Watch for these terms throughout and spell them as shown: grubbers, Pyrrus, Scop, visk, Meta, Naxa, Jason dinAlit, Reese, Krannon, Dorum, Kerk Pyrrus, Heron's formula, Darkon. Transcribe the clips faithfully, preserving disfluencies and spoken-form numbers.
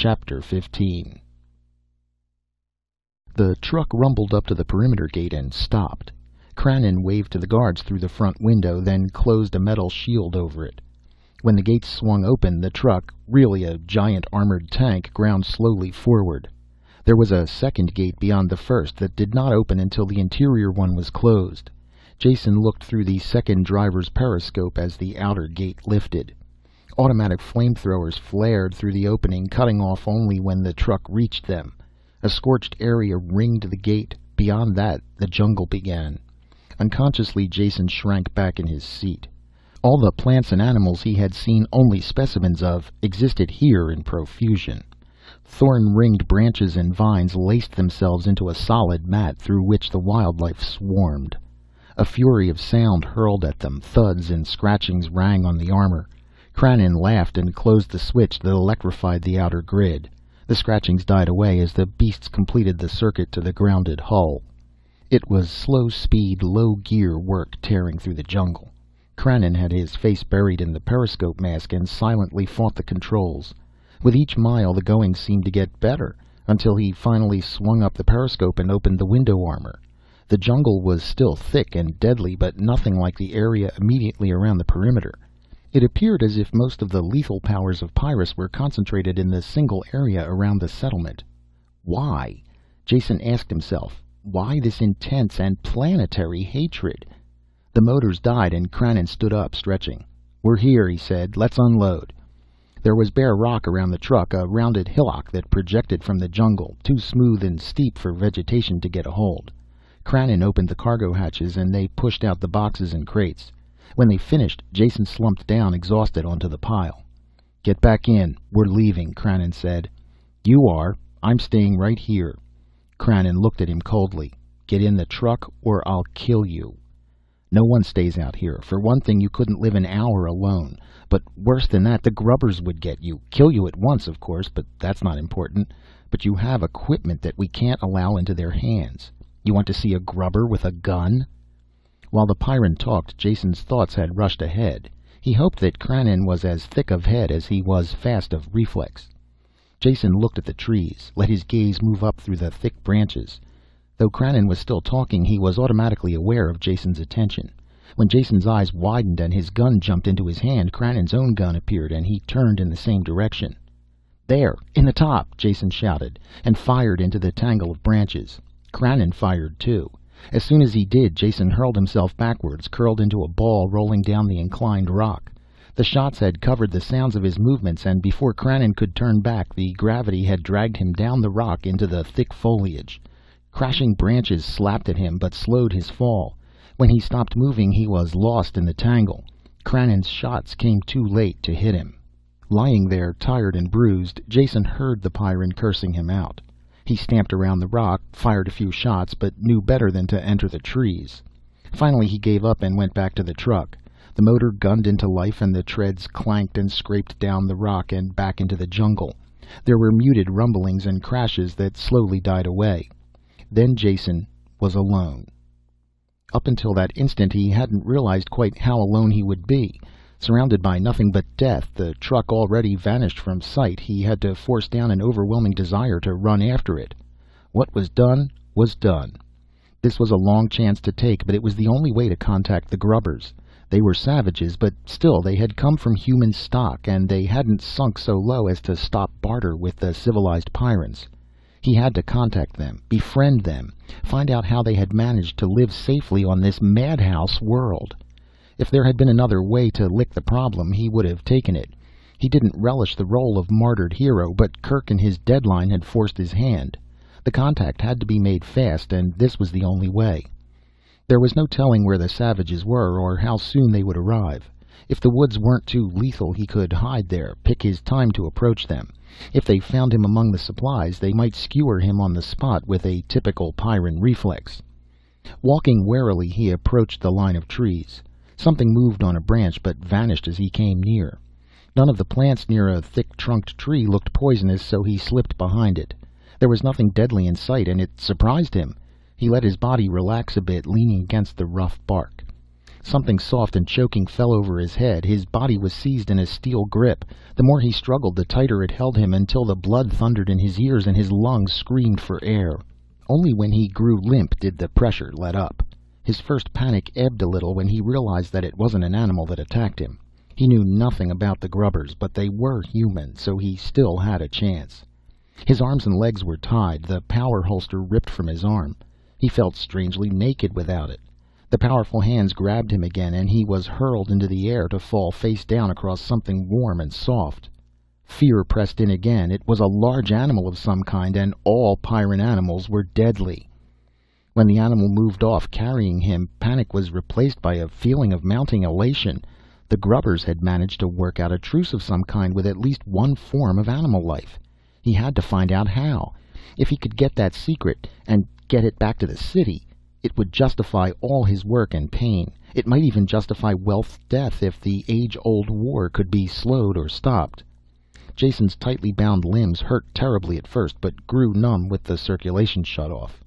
Chapter fifteen. The truck rumbled up to the perimeter gate and stopped. Krannon waved to the guards through the front window, then closed a metal shield over it. When the gates swung open, the truck, really a giant armored tank, ground slowly forward. There was a second gate beyond the first that did not open until the interior one was closed. Jason looked through the second driver's periscope as the outer gate lifted. Automatic flamethrowers flared through the opening, cutting off only when the truck reached them. A scorched area ringed the gate. Beyond that, the jungle began. Unconsciously, Jason shrank back in his seat. All the plants and animals he had seen only specimens of existed here in profusion. Thorn-ringed branches and vines laced themselves into a solid mat through which the wildlife swarmed. A fury of sound hurled at them. Thuds and scratchings rang on the armor. Krannon laughed and closed the switch that electrified the outer grid. The scratchings died away as the beasts completed the circuit to the grounded hull. It was slow-speed, low-gear work tearing through the jungle. Krannon had his face buried in the periscope mask and silently fought the controls. With each mile the going seemed to get better, until he finally swung up the periscope and opened the window armor. The jungle was still thick and deadly, but nothing like the area immediately around the perimeter. It appeared as if most of the lethal powers of Pyrrus were concentrated in the single area around the settlement. Why? Jason asked himself. Why this intense and planetary hatred? The motors died and Krannon stood up, stretching. "We're here," he said. "Let's unload." There was bare rock around the truck, a rounded hillock that projected from the jungle, too smooth and steep for vegetation to get a hold. Krannon opened the cargo hatches and they pushed out the boxes and crates. When they finished, Jason slumped down, exhausted, onto the pile. "Get back in. We're leaving," Krannon said. "You are. I'm staying right here." Krannon looked at him coldly. "Get in the truck or I'll kill you." "No one stays out here. For one thing, you couldn't live an hour alone. But worse than that, the grubbers would get you. Kill you at once, of course, but that's not important. But you have equipment that we can't allow into their hands. You want to see a grubber with a gun?" While the Pyrran talked, Jason's thoughts had rushed ahead. He hoped that Krannon was as thick of head as he was fast of reflex. Jason looked at the trees, let his gaze move up through the thick branches. Though Krannon was still talking, he was automatically aware of Jason's attention. When Jason's eyes widened and his gun jumped into his hand, Krannon's own gun appeared, and he turned in the same direction. "There, in the top!" Jason shouted, and fired into the tangle of branches. Krannon fired, too. As soon as he did, Jason hurled himself backwards, curled into a ball rolling down the inclined rock. The shots had covered the sounds of his movements, and before Krannon could turn back, the gravity had dragged him down the rock into the thick foliage. Crashing branches slapped at him, but slowed his fall. When he stopped moving, he was lost in the tangle. Krannon's shots came too late to hit him. Lying there, tired and bruised, Jason heard the Pyrran cursing him out. He stamped around the rock, fired a few shots, but knew better than to enter the trees. Finally he gave up and went back to the truck. The motor gunned into life and the treads clanked and scraped down the rock and back into the jungle. There were muted rumblings and crashes that slowly died away. Then Jason was alone. Up until that instant he hadn't realized quite how alone he would be. Surrounded by nothing but death, the truck already vanished from sight, he had to force down an overwhelming desire to run after it. What was done was done. This was a long chance to take, but it was the only way to contact the grubbers. They were savages, but still they had come from human stock, and they hadn't sunk so low as to stop barter with the civilized Pyrrans. He had to contact them, befriend them, find out how they had managed to live safely on this madhouse world. If there had been another way to lick the problem, he would have taken it. He didn't relish the role of martyred hero, but Kerk and his deadline had forced his hand. The contact had to be made fast, and this was the only way. There was no telling where the savages were or how soon they would arrive. If the woods weren't too lethal, he could hide there, pick his time to approach them. If they found him among the supplies, they might skewer him on the spot with a typical Pyrran reflex. Walking warily, he approached the line of trees. Something moved on a branch, but vanished as he came near. None of the plants near a thick-trunked tree looked poisonous, so he slipped behind it. There was nothing deadly in sight, and it surprised him. He let his body relax a bit, leaning against the rough bark. Something soft and choking fell over his head. His body was seized in a steel grip. The more he struggled, the tighter it held him, until the blood thundered in his ears and his lungs screamed for air. Only when he grew limp did the pressure let up. His first panic ebbed a little when he realized that it wasn't an animal that attacked him. He knew nothing about the grubbers, but they were human, so he still had a chance. His arms and legs were tied, the power holster ripped from his arm. He felt strangely naked without it. The powerful hands grabbed him again, and he was hurled into the air to fall face down across something warm and soft. Fear pressed in again. It was a large animal of some kind, and all Pyrran animals were deadly. When the animal moved off, carrying him, panic was replaced by a feeling of mounting elation. The grubbers had managed to work out a truce of some kind with at least one form of animal life. He had to find out how. If he could get that secret, and get it back to the city, it would justify all his work and pain. It might even justify Wealth's death if the age-old war could be slowed or stopped. Jason's tightly bound limbs hurt terribly at first, but grew numb with the circulation shut off.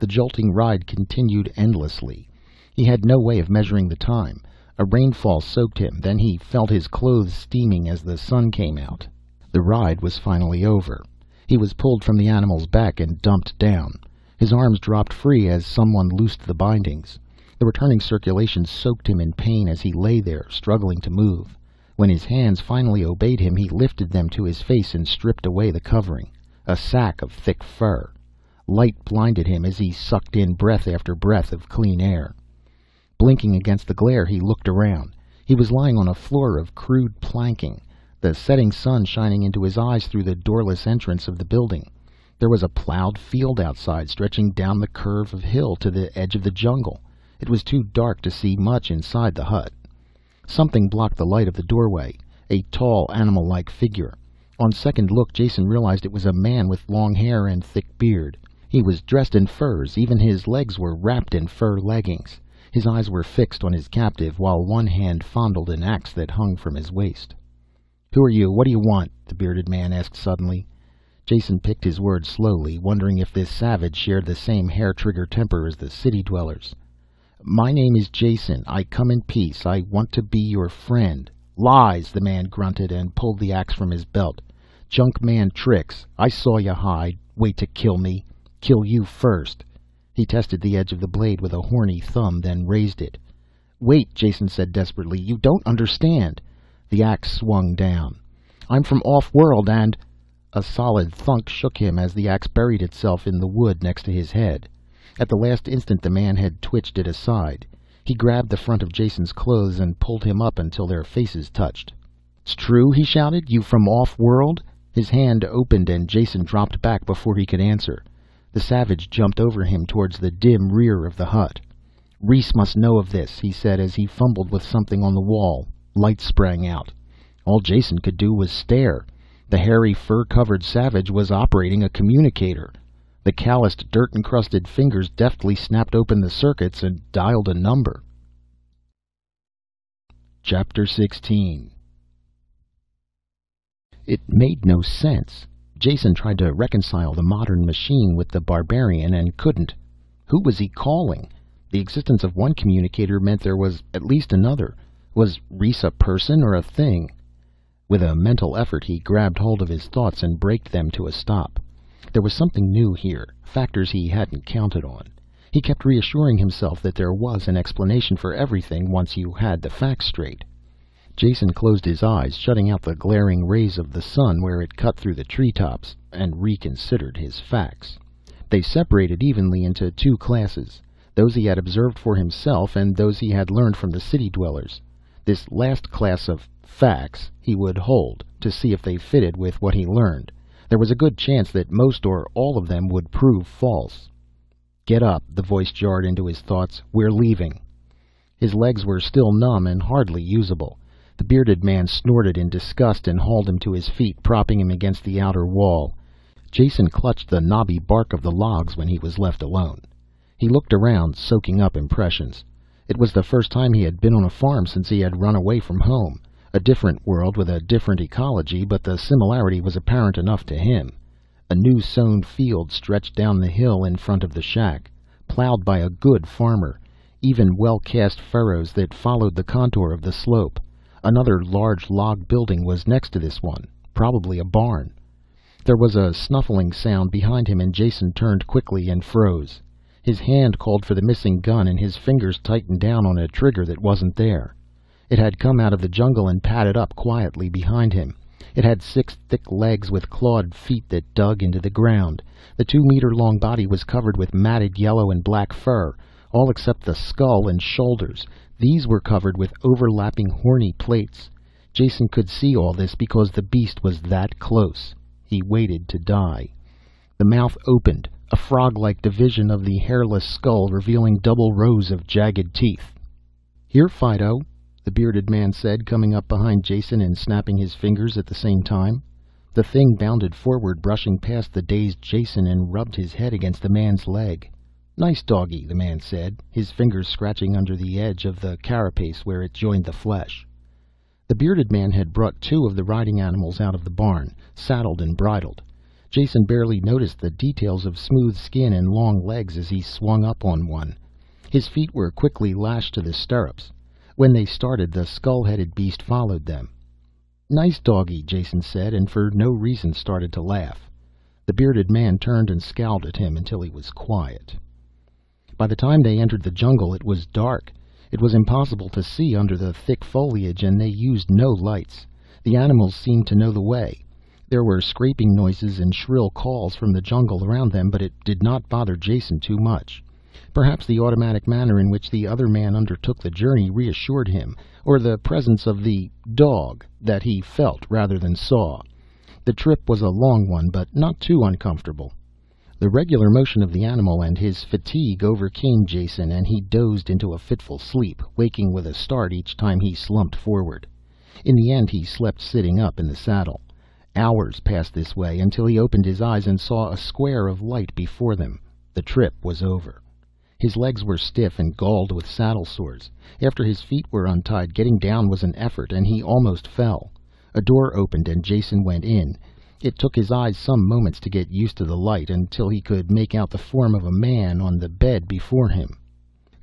The jolting ride continued endlessly. He had no way of measuring the time. A rainfall soaked him, then he felt his clothes steaming as the sun came out. The ride was finally over. He was pulled from the animal's back and dumped down. His arms dropped free as someone loosed the bindings. The returning circulation soaked him in pain as he lay there, struggling to move. When his hands finally obeyed him, he lifted them to his face and stripped away the covering. A sack of thick fur. Light blinded him as he sucked in breath after breath of clean air. Blinking against the glare, he looked around. He was lying on a floor of crude planking, the setting sun shining into his eyes through the doorless entrance of the building. There was a plowed field outside, stretching down the curve of hill to the edge of the jungle. It was too dark to see much inside the hut. Something blocked the light of the doorway, a tall, animal-like figure. On second look, Jason realized it was a man with long hair and thick beard. He was dressed in furs. Even his legs were wrapped in fur leggings. His eyes were fixed on his captive, while one hand fondled an axe that hung from his waist. "Who are you? What do you want?" the bearded man asked suddenly. Jason picked his words slowly, wondering if this savage shared the same hair-trigger temper as the city dwellers. "My name is Jason. I come in peace. I want to be your friend." "Lies!" the man grunted and pulled the axe from his belt. "Junk man tricks. I saw you hide. Wait to kill me. Kill you first." He tested the edge of the blade with a horny thumb, then raised it. "Wait," Jason said desperately. "You don't understand." The axe swung down. "I'm from off-world and—" A solid thunk shook him as the axe buried itself in the wood next to his head. At the last instant the man had twitched it aside. He grabbed the front of Jason's clothes and pulled him up until their faces touched. "It's true," he shouted. "You from off-world?" His hand opened and Jason dropped back before he could answer. The savage jumped over him towards the dim rear of the hut. "Reese must know of this," he said as he fumbled with something on the wall. Light sprang out. All Jason could do was stare. The hairy, fur-covered savage was operating a communicator. The calloused, dirt-encrusted fingers deftly snapped open the circuits and dialed a number. Chapter sixteen. It made no sense. Jason tried to reconcile the modern machine with the barbarian and couldn't. Who was he calling? The existence of one communicator meant there was at least another. Was Reese a person or a thing? With a mental effort, he grabbed hold of his thoughts and braked them to a stop. There was something new here, factors he hadn't counted on. He kept reassuring himself that there was an explanation for everything once you had the facts straight. Jason closed his eyes, shutting out the glaring rays of the sun where it cut through the treetops, and reconsidered his facts. They separated evenly into two classes, those he had observed for himself and those he had learned from the city dwellers. This last class of facts he would hold, to see if they fitted with what he learned. There was a good chance that most or all of them would prove false. "Get up," the voice jarred into his thoughts. "We're leaving." His legs were still numb and hardly usable. The bearded man snorted in disgust and hauled him to his feet, propping him against the outer wall. Jason clutched the knobby bark of the logs when he was left alone. He looked around, soaking up impressions. It was the first time he had been on a farm since he had run away from home. A different world with a different ecology, but the similarity was apparent enough to him. A new-sown field stretched down the hill in front of the shack, plowed by a good farmer. even well-cast furrows that followed the contour of the slope. Another large log building was next to this one, probably a barn. There was a snuffling sound behind him, and Jason turned quickly and froze. His hand called for the missing gun, and his fingers tightened down on a trigger that wasn't there. It had come out of the jungle and padded up quietly behind him. It had six thick legs with clawed feet that dug into the ground. The two-meter-long body was covered with matted yellow and black fur, all except the skull and shoulders. These were covered with overlapping horny plates. Jason could see all this because the beast was that close. He waited to die. The mouth opened, a frog-like division of the hairless skull revealing double rows of jagged teeth. "Here, Fido," the bearded man said, coming up behind Jason and snapping his fingers at the same time. The thing bounded forward, brushing past the dazed Jason, and rubbed his head against the man's leg. "Nice doggy," the man said, his fingers scratching under the edge of the carapace where it joined the flesh. The bearded man had brought two of the riding animals out of the barn, saddled and bridled. Jason barely noticed the details of smooth skin and long legs as he swung up on one. His feet were quickly lashed to the stirrups. When they started, the skull-headed beast followed them. "Nice doggy," Jason said, and for no reason started to laugh. The bearded man turned and scowled at him until he was quiet. By the time they entered the jungle, it was dark. It was impossible to see under the thick foliage, and they used no lights. The animals seemed to know the way. There were scraping noises and shrill calls from the jungle around them, but it did not bother Jason too much. Perhaps the automatic manner in which the other man undertook the journey reassured him, or the presence of the dog that he felt rather than saw. The trip was a long one, but not too uncomfortable. The regular motion of the animal and his fatigue overcame Jason, and he dozed into a fitful sleep, waking with a start each time he slumped forward. In the end he slept sitting up in the saddle. Hours passed this way, until he opened his eyes and saw a square of light before them. The trip was over. His legs were stiff and galled with saddle sores. After his feet were untied, getting down was an effort, and he almost fell. A door opened, and Jason went in. It took his eyes some moments to get used to the light, until he could make out the form of a man on the bed before him.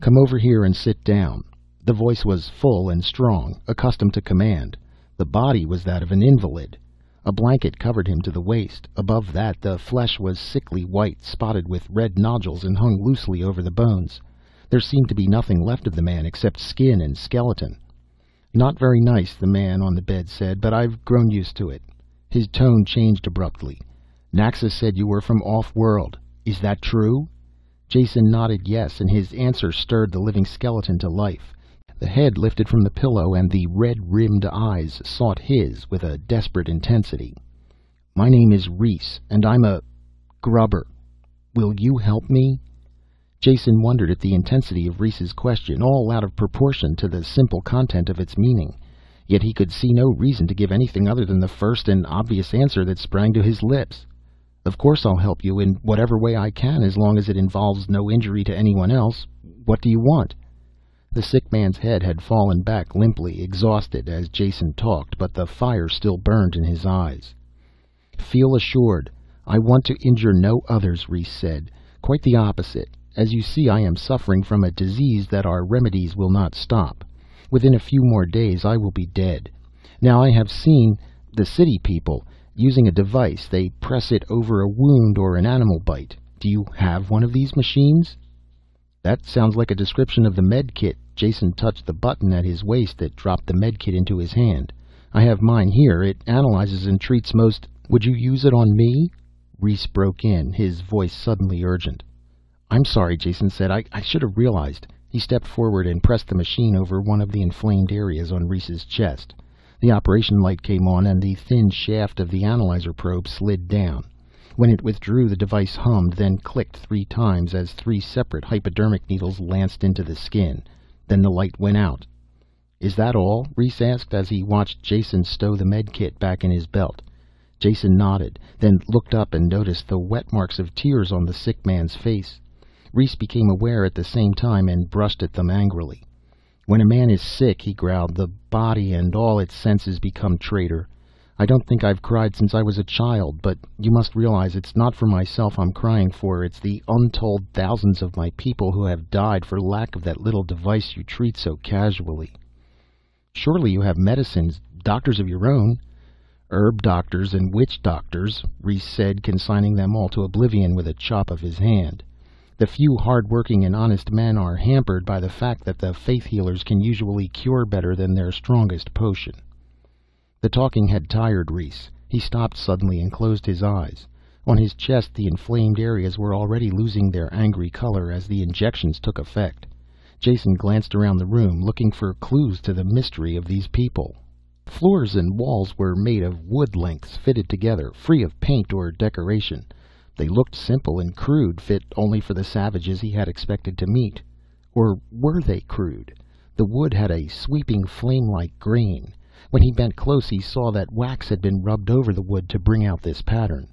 "Come over here and sit down." The voice was full and strong, accustomed to command. The body was that of an invalid. A blanket covered him to the waist. Above that, the flesh was sickly white, spotted with red nodules, and hung loosely over the bones. There seemed to be nothing left of the man except skin and skeleton. "Not very nice," the man on the bed said, "but I've grown used to it." His tone changed abruptly. "Naxa said you were from off-world. Is that true?" Jason nodded yes, and his answer stirred the living skeleton to life. The head lifted from the pillow, and the red-rimmed eyes sought his with a desperate intensity. "My name is Reese, and I'm a grubber. Will you help me?" Jason wondered at the intensity of Reese's question, all out of proportion to the simple content of its meaning. Yet he could see no reason to give anything other than the first and obvious answer that sprang to his lips. "Of course I'll help you, in whatever way I can, as long as it involves no injury to anyone else. What do you want?" The sick man's head had fallen back limply, exhausted, as Jason talked, but the fire still burned in his eyes. "Feel assured. I want to injure no others," Reese said. "Quite the opposite. As you see, I am suffering from a disease that our remedies will not stop. Within a few more days I will be dead. Now I have seen the city people using a device. They press it over a wound or an animal bite. Do you have one of these machines?" "That sounds like a description of the med kit." Jason touched the button at his waist that dropped the med kit into his hand. "I have mine here. It analyzes and treats most—" "Would you use it on me?" Reese broke in, his voice suddenly urgent. "I'm sorry," Jason said. I, I should have realized." He stepped forward and pressed the machine over one of the inflamed areas on Reese's chest. The operation light came on, and the thin shaft of the analyzer probe slid down. When it withdrew, the device hummed, then clicked three times as three separate hypodermic needles lanced into the skin. Then the light went out. "Is that all?" Reese asked as he watched Jason stow the med kit back in his belt. Jason nodded, then looked up and noticed the wet marks of tears on the sick man's face. Reese became aware at the same time and brushed at them angrily. "When a man is sick," he growled, "the body and all its senses become traitor. I don't think I've cried since I was a child, but you must realize it's not for myself I'm crying for. It's the untold thousands of my people who have died for lack of that little device you treat so casually. Surely you have medicines, doctors of your own. Herb doctors and witch doctors, Reese said, consigning them all to oblivion with a chop of his hand. The few hard-working and honest men are hampered by the fact that the faith healers can usually cure better than their strongest potion. The talking had tired Reese. He stopped suddenly and closed his eyes. On his chest the inflamed areas were already losing their angry color as the injections took effect. Jason glanced around the room, looking for clues to the mystery of these people. Floors and walls were made of wood lengths fitted together, free of paint or decoration. They looked simple and crude, fit only for the savages he had expected to meet. Or were they crude? The wood had a sweeping flame-like grain. When he bent close he saw that wax had been rubbed over the wood to bring out this pattern.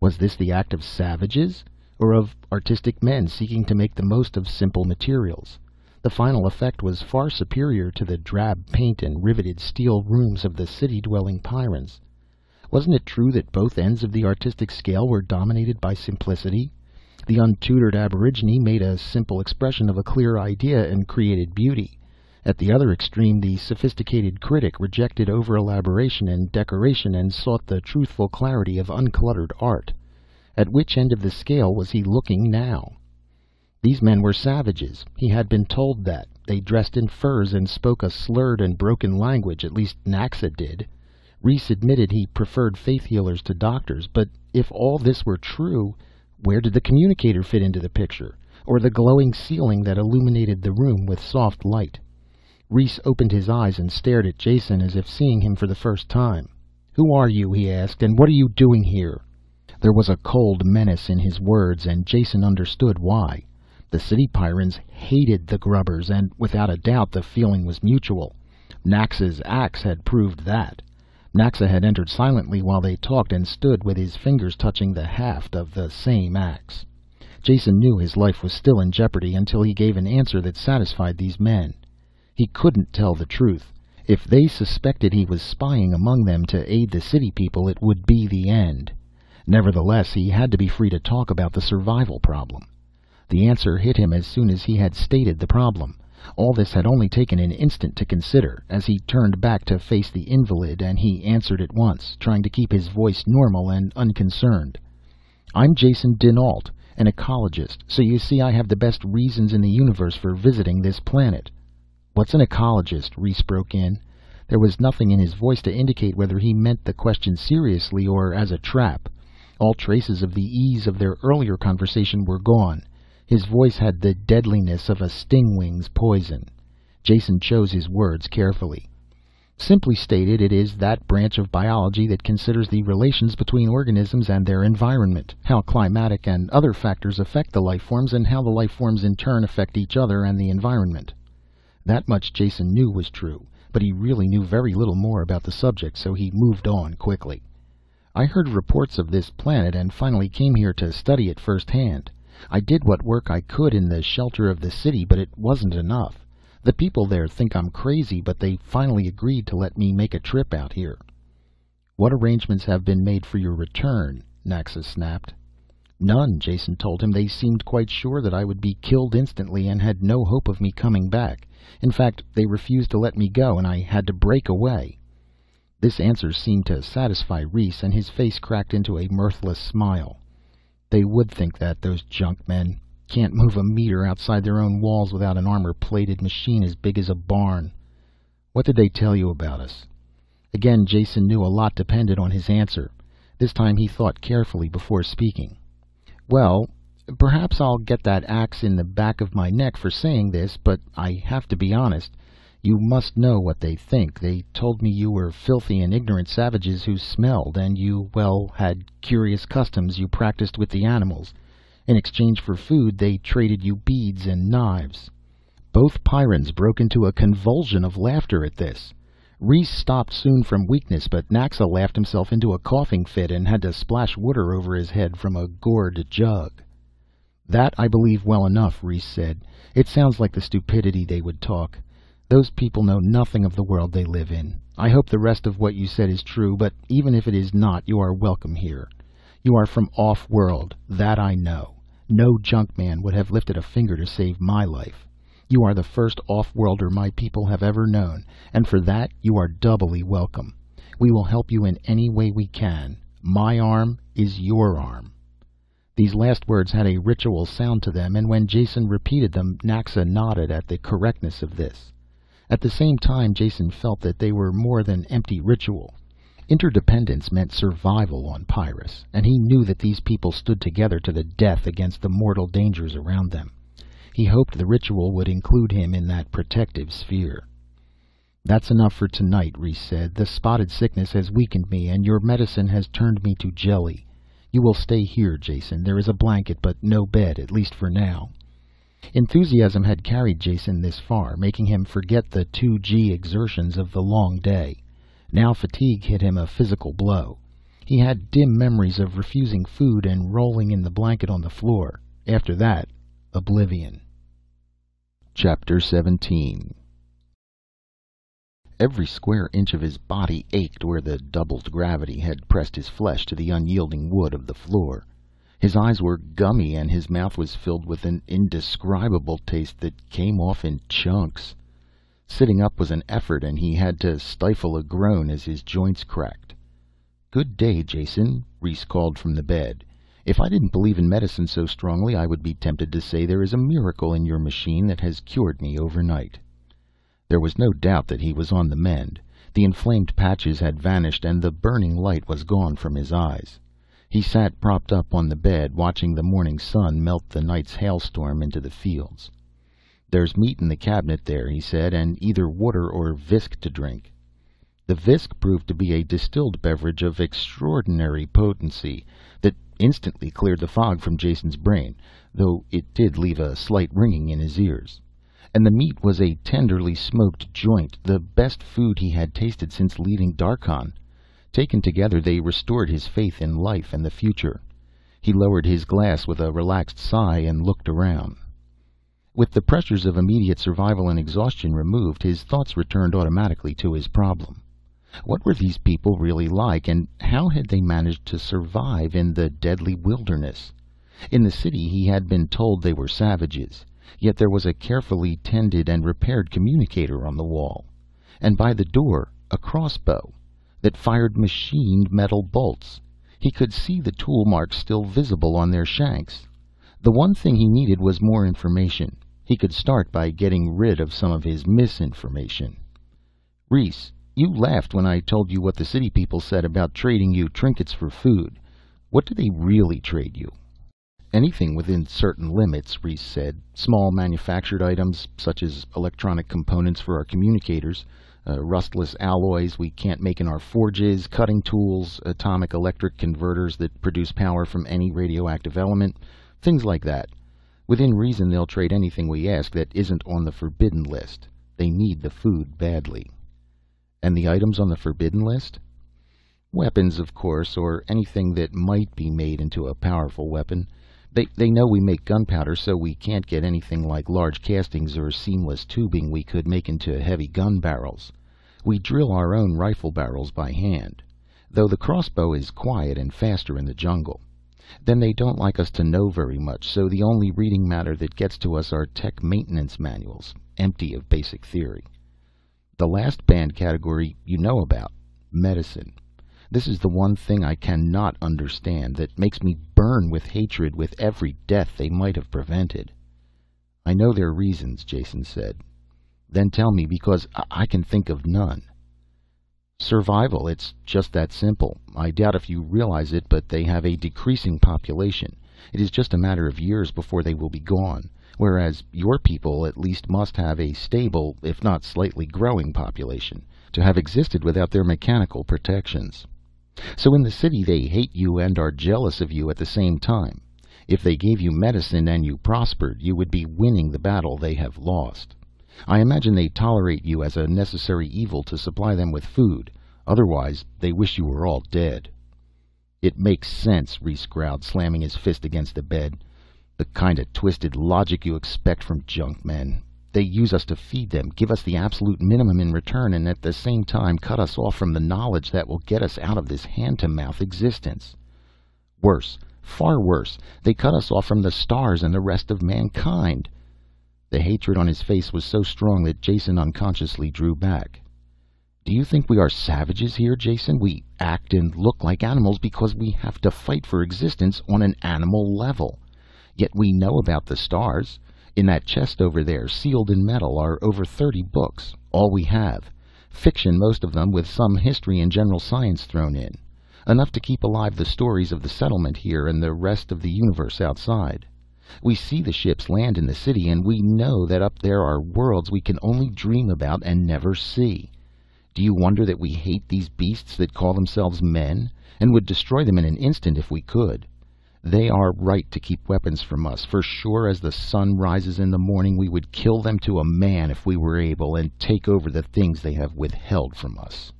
Was this the act of savages? Or of artistic men seeking to make the most of simple materials? The final effect was far superior to the drab paint and riveted steel rooms of the city-dwelling Pyrrans. Wasn't it true that both ends of the artistic scale were dominated by simplicity? The untutored aborigine made a simple expression of a clear idea and created beauty. At the other extreme, the sophisticated critic rejected over-elaboration and decoration and sought the truthful clarity of uncluttered art. At which end of the scale was he looking now? These men were savages. He had been told that. They dressed in furs and spoke a slurred and broken language, at least Naxa did. Reese admitted he preferred faith healers to doctors, but if all this were true, where did the communicator fit into the picture? Or the glowing ceiling that illuminated the room with soft light? Reese opened his eyes and stared at Jason as if seeing him for the first time. "Who are you?" he asked, "and what are you doing here?" There was a cold menace in his words, and Jason understood why. The city Pyrrans hated the grubbers, and without a doubt the feeling was mutual. Naxa's axe had proved that. Naxa had entered silently while they talked and stood with his fingers touching the haft of the same axe. Jason knew his life was still in jeopardy until he gave an answer that satisfied these men. He couldn't tell the truth. If they suspected he was spying among them to aid the city people, it would be the end. Nevertheless, he had to be free to talk about the survival problem. The answer hit him as soon as he had stated the problem. All this had only taken an instant to consider, as he turned back to face the invalid, and he answered at once, trying to keep his voice normal and unconcerned. "I'm Jason dinAlit, an ecologist, so you see I have the best reasons in the universe for visiting this planet." "What's an ecologist?" Reese broke in. There was nothing in his voice to indicate whether he meant the question seriously or as a trap. All traces of the ease of their earlier conversation were gone. His voice had the deadliness of a stingwing's poison. Jason chose his words carefully. "Simply stated, it is that branch of biology that considers the relations between organisms and their environment, how climatic and other factors affect the life forms, and how the life forms in turn affect each other and the environment." That much Jason knew was true, but he really knew very little more about the subject, so he moved on quickly. "I heard reports of this planet and finally came here to study it firsthand. I did what work I could in the shelter of the city, but it wasn't enough. The people there think I'm crazy, but they finally agreed to let me make a trip out here." "What arrangements have been made for your return?" Naxa snapped. "None," Jason told him. "They seemed quite sure that I would be killed instantly and had no hope of me coming back. In fact, they refused to let me go, and I had to break away." This answer seemed to satisfy Reese, and his face cracked into a mirthless smile. "They would think that, those junk men. Can't move a meter outside their own walls without an armor-plated machine as big as a barn. What did they tell you about us?" Again, Jason knew a lot depended on his answer. This time he thought carefully before speaking. "Well, perhaps I'll get that axe in the back of my neck for saying this, but I have to be honest. You must know what they think. They told me you were filthy and ignorant savages who smelled, and you, well, had curious customs you practiced with the animals. In exchange for food, they traded you beads and knives." Both Pyrrans broke into a convulsion of laughter at this. Reese stopped soon from weakness, but Naxa laughed himself into a coughing fit and had to splash water over his head from a gourd jug. "That I believe well enough," Reese said. "It sounds like the stupidity they would talk. Those people know nothing of the world they live in. I hope the rest of what you said is true, but even if it is not, you are welcome here. You are from off-world, that I know. No junkman would have lifted a finger to save my life. You are the first off-worlder my people have ever known, and for that you are doubly welcome. We will help you in any way we can. My arm is your arm. These last words had a ritual sound to them, and when Jason repeated them, Naxa nodded at the correctness of this. At the same time, Jason felt that they were more than empty ritual. Interdependence meant survival on Pyrrus, and he knew that these people stood together to the death against the mortal dangers around them. He hoped the ritual would include him in that protective sphere. "That's enough for tonight," Reese said. "The spotted sickness has weakened me, and your medicine has turned me to jelly. You will stay here, Jason. There is a blanket, but no bed, at least for now." Enthusiasm had carried Jason this far, making him forget the two G exertions of the long day. Now fatigue hit him a physical blow. He had dim memories of refusing food and rolling in the blanket on the floor. After that, oblivion. Chapter seventeen. Every square inch of his body ached where the doubled gravity had pressed his flesh to the unyielding wood of the floor. His eyes were gummy, and his mouth was filled with an indescribable taste that came off in chunks. Sitting up was an effort, and he had to stifle a groan as his joints cracked. "Good day, Jason," Reese called from the bed. "If I didn't believe in medicine so strongly, I would be tempted to say there is a miracle in your machine that has cured me overnight." There was no doubt that he was on the mend. The inflamed patches had vanished, and the burning light was gone from his eyes. He sat propped up on the bed, watching the morning sun melt the night's hailstorm into the fields. "There's meat in the cabinet there," he said, "and either water or visk to drink." The visk proved to be a distilled beverage of extraordinary potency that instantly cleared the fog from Jason's brain, though it did leave a slight ringing in his ears. And the meat was a tenderly smoked joint, the best food he had tasted since leaving Darkon. Taken together, they restored his faith in life and the future. He lowered his glass with a relaxed sigh and looked around. With the pressures of immediate survival and exhaustion removed, his thoughts returned automatically to his problem. What were these people really like, and how had they managed to survive in the deadly wilderness? In the city, he had been told they were savages. Yet there was a carefully tended and repaired communicator on the wall, and by the door a crossbow that fired machined metal bolts. He could see the tool marks still visible on their shanks. The one thing he needed was more information. He could start by getting rid of some of his misinformation. "Reese, you laughed when I told you what the city people said about trading you trinkets for food. What do they really trade you?" "Anything within certain limits," Reese said. "Small manufactured items, such as electronic components for our communicators, uh, rustless alloys we can't make in our forges, cutting tools, atomic electric converters that produce power from any radioactive element, things like that. Within reason, they'll trade anything we ask that isn't on the forbidden list. They need the food badly." "And the items on the forbidden list?" "Weapons, of course, or anything that might be made into a powerful weapon. They, they know we make gunpowder, so we can't get anything like large castings or seamless tubing we could make into heavy gun barrels. We drill our own rifle barrels by hand, though the crossbow is quiet and faster in the jungle. Then they don't like us to know very much, so the only reading matter that gets to us are tech maintenance manuals, empty of basic theory. The last banned category you know about, medicine. This is the one thing I cannot understand, that makes me burn with hatred with every death they might have prevented." "I know their reasons," Jason said. "Then tell me, because I, I can think of none." "Survival, it's just that simple. I doubt if you realize it, but they have a decreasing population. It is just a matter of years before they will be gone, whereas your people at least must have a stable, if not slightly growing population, to have existed without their mechanical protections. So in the city they hate you and are jealous of you at the same time. If they gave you medicine and you prospered, you would be winning the battle they have lost. I imagine they tolerate you as a necessary evil to supply them with food. Otherwise, they wish you were all dead." "It makes sense," Reese growled, slamming his fist against the bed. "The kind of twisted logic you expect from junkmen. They use us to feed them, give us the absolute minimum in return, and at the same time cut us off from the knowledge that will get us out of this hand-to-mouth existence. Worse, far worse, they cut us off from the stars and the rest of mankind. The hatred on his face was so strong that Jason unconsciously drew back. Do you think we are savages here, Jason? We act and look like animals because we have to fight for existence on an animal level. Yet we know about the stars. In that chest over there, sealed in metal, are over thirty books, all we have. Fiction, most of them, with some history and general science thrown in. Enough to keep alive the stories of the settlement here and the rest of the universe outside. We see the ships land in the city, and we know that up there are worlds we can only dream about and never see. Do you wonder that we hate these beasts that call themselves men, and would destroy them in an instant if we could? They are right to keep weapons from us, for sure as the sun rises in the morning we would kill them to a man if we were able, and take over the things they have withheld from us.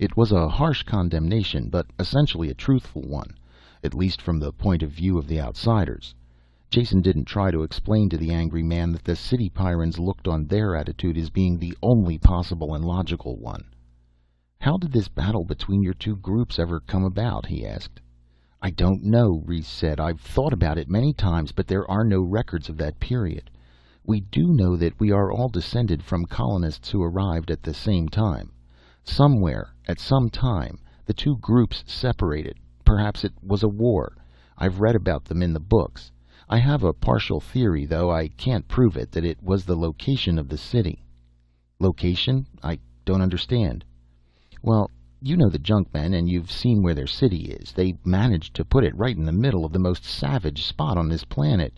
It was a harsh condemnation, but essentially a truthful one, at least from the point of view of the outsiders. Jason didn't try to explain to the angry man that the city Pyrrans looked on their attitude as being the only possible and logical one. "How did this battle between your two groups ever come about?" he asked. "I don't know," Reese said. "I've thought about it many times, but there are no records of that period. We do know that we are all descended from colonists who arrived at the same time. Somewhere, at some time, the two groups separated. Perhaps it was a war. I've read about them in the books. I have a partial theory, though I can't prove it, that it was the location of the city." "Location? I don't understand." "Well, you know the junkmen, and you've seen where their city is. They managed to put it right in the middle of the most savage spot on this planet.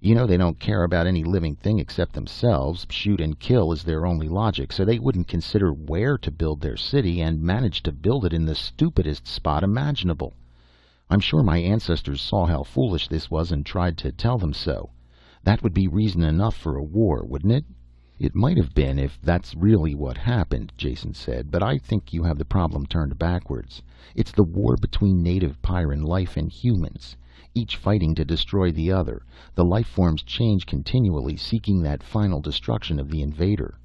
You know they don't care about any living thing except themselves. Shoot and kill is their only logic, so they wouldn't consider where to build their city, and managed to build it in the stupidest spot imaginable. I'm sure my ancestors saw how foolish this was and tried to tell them so. That would be reason enough for a war, wouldn't it?" "It might have been, if that's really what happened," Jason said, "but I think you have the problem turned backwards. It's the war between native Pyrran life and humans, each fighting to destroy the other. The life forms change continually, seeking that final destruction of the invader."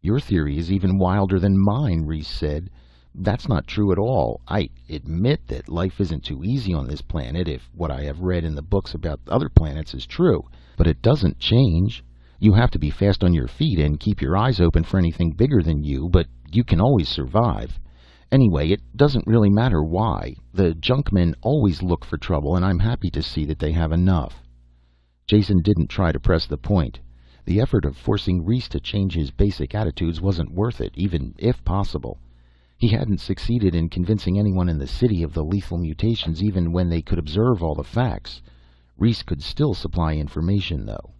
"Your theory is even wilder than mine," Reese said. "That's not true at all. I admit that life isn't too easy on this planet, if what I have read in the books about other planets is true. But it doesn't change. You have to be fast on your feet and keep your eyes open for anything bigger than you, but you can always survive. Anyway, it doesn't really matter why. The junkmen always look for trouble, and I'm happy to see that they have enough." Jason didn't try to press the point. The effort of forcing Reese to change his basic attitudes wasn't worth it, even if possible. He hadn't succeeded in convincing anyone in the city of the lethal mutations, even when they could observe all the facts. Reese could still supply information, though.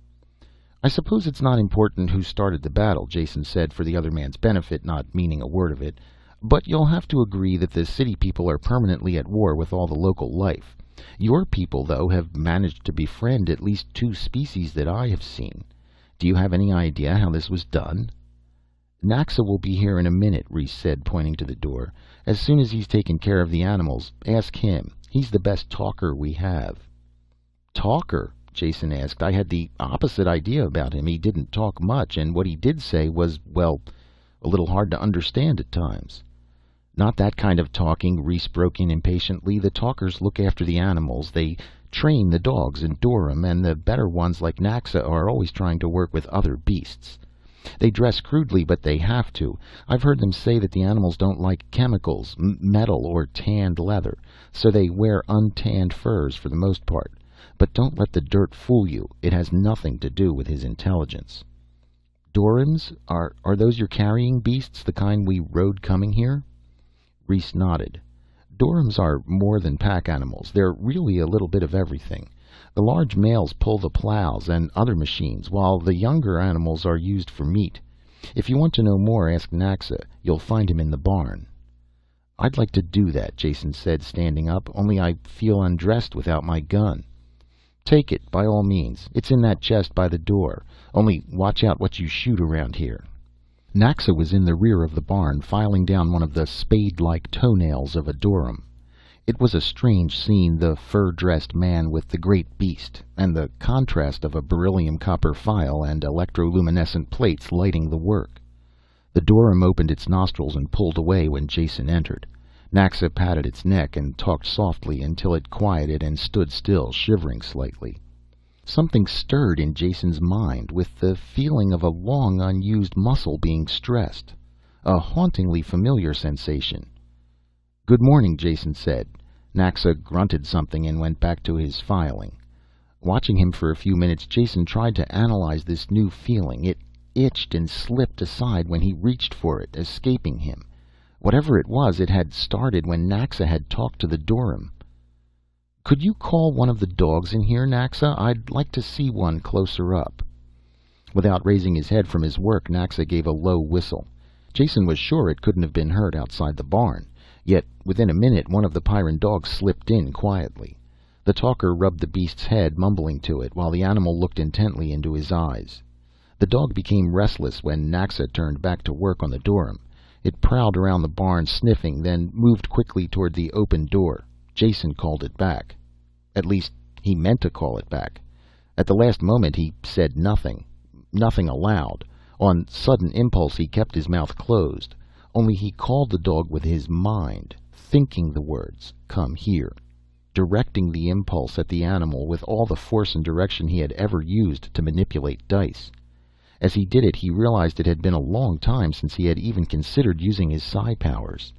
"I suppose it's not important who started the battle," Jason said, for the other man's benefit, not meaning a word of it. "But you'll have to agree that the city people are permanently at war with all the local life. Your people, though, have managed to befriend at least two species that I have seen. Do you have any idea how this was done?" "Naxa will be here in a minute," Reese said, pointing to the door. "As soon as he's taken care of the animals, ask him. He's the best talker we have." "Talker?" Jason asked. "I had the opposite idea about him. He didn't talk much, and what he did say was, well, a little hard to understand at times." "Not that kind of talking," Reese broke in impatiently. "The talkers look after the animals. They train the dogs and Dorum, and the better ones like Naxa are always trying to work with other beasts. They dress crudely, but they have to. I've heard them say that the animals don't like chemicals, m metal, or tanned leather, so they wear untanned furs for the most part. But don't let the dirt fool you. It has nothing to do with his intelligence." "Dorums? Are, are those your carrying beasts, the kind we rode coming here?" Reese nodded. "Dorums are more than pack animals. They're really a little bit of everything. The large males pull the plows and other machines, while the younger animals are used for meat. If you want to know more, ask Naxa. You'll find him in the barn." "I'd like to do that," Jason said, standing up, "only I feel undressed without my gun." "Take it, by all means. It's in that chest by the door. Only watch out what you shoot around here." Naxa was in the rear of the barn, filing down one of the spade-like toenails of a Dorum. It was a strange scene, the fur-dressed man with the great beast, and the contrast of a beryllium-copper file and electroluminescent plates lighting the work. The dorym opened its nostrils and pulled away when Jason entered. Naxa patted its neck and talked softly until it quieted and stood still, shivering slightly. Something stirred in Jason's mind, with the feeling of a long unused muscle being stressed, a hauntingly familiar sensation. "Good morning," Jason said. Naxa grunted something and went back to his filing. Watching him for a few minutes, Jason tried to analyze this new feeling. It itched and slipped aside when he reached for it, escaping him. Whatever it was, it had started when Naxa had talked to the dorym. "Could you call one of the dogs in here, Naxa? I'd like to see one closer up." Without raising his head from his work, Naxa gave a low whistle. Jason was sure it couldn't have been heard outside the barn. Yet, within a minute, one of the Pyrran dogs slipped in quietly. The talker rubbed the beast's head, mumbling to it, while the animal looked intently into his eyes. The dog became restless when Naxa turned back to work on the dorym. It prowled around the barn, sniffing, then moved quickly toward the open door. Jason called it back. At least, he meant to call it back. At the last moment, he said nothing. Nothing aloud. On sudden impulse, he kept his mouth closed. Only he called the dog with his mind, thinking the words, "Come here," directing the impulse at the animal with all the force and direction he had ever used to manipulate dice. As he did it, he realized it had been a long time since he had even considered using his psi powers.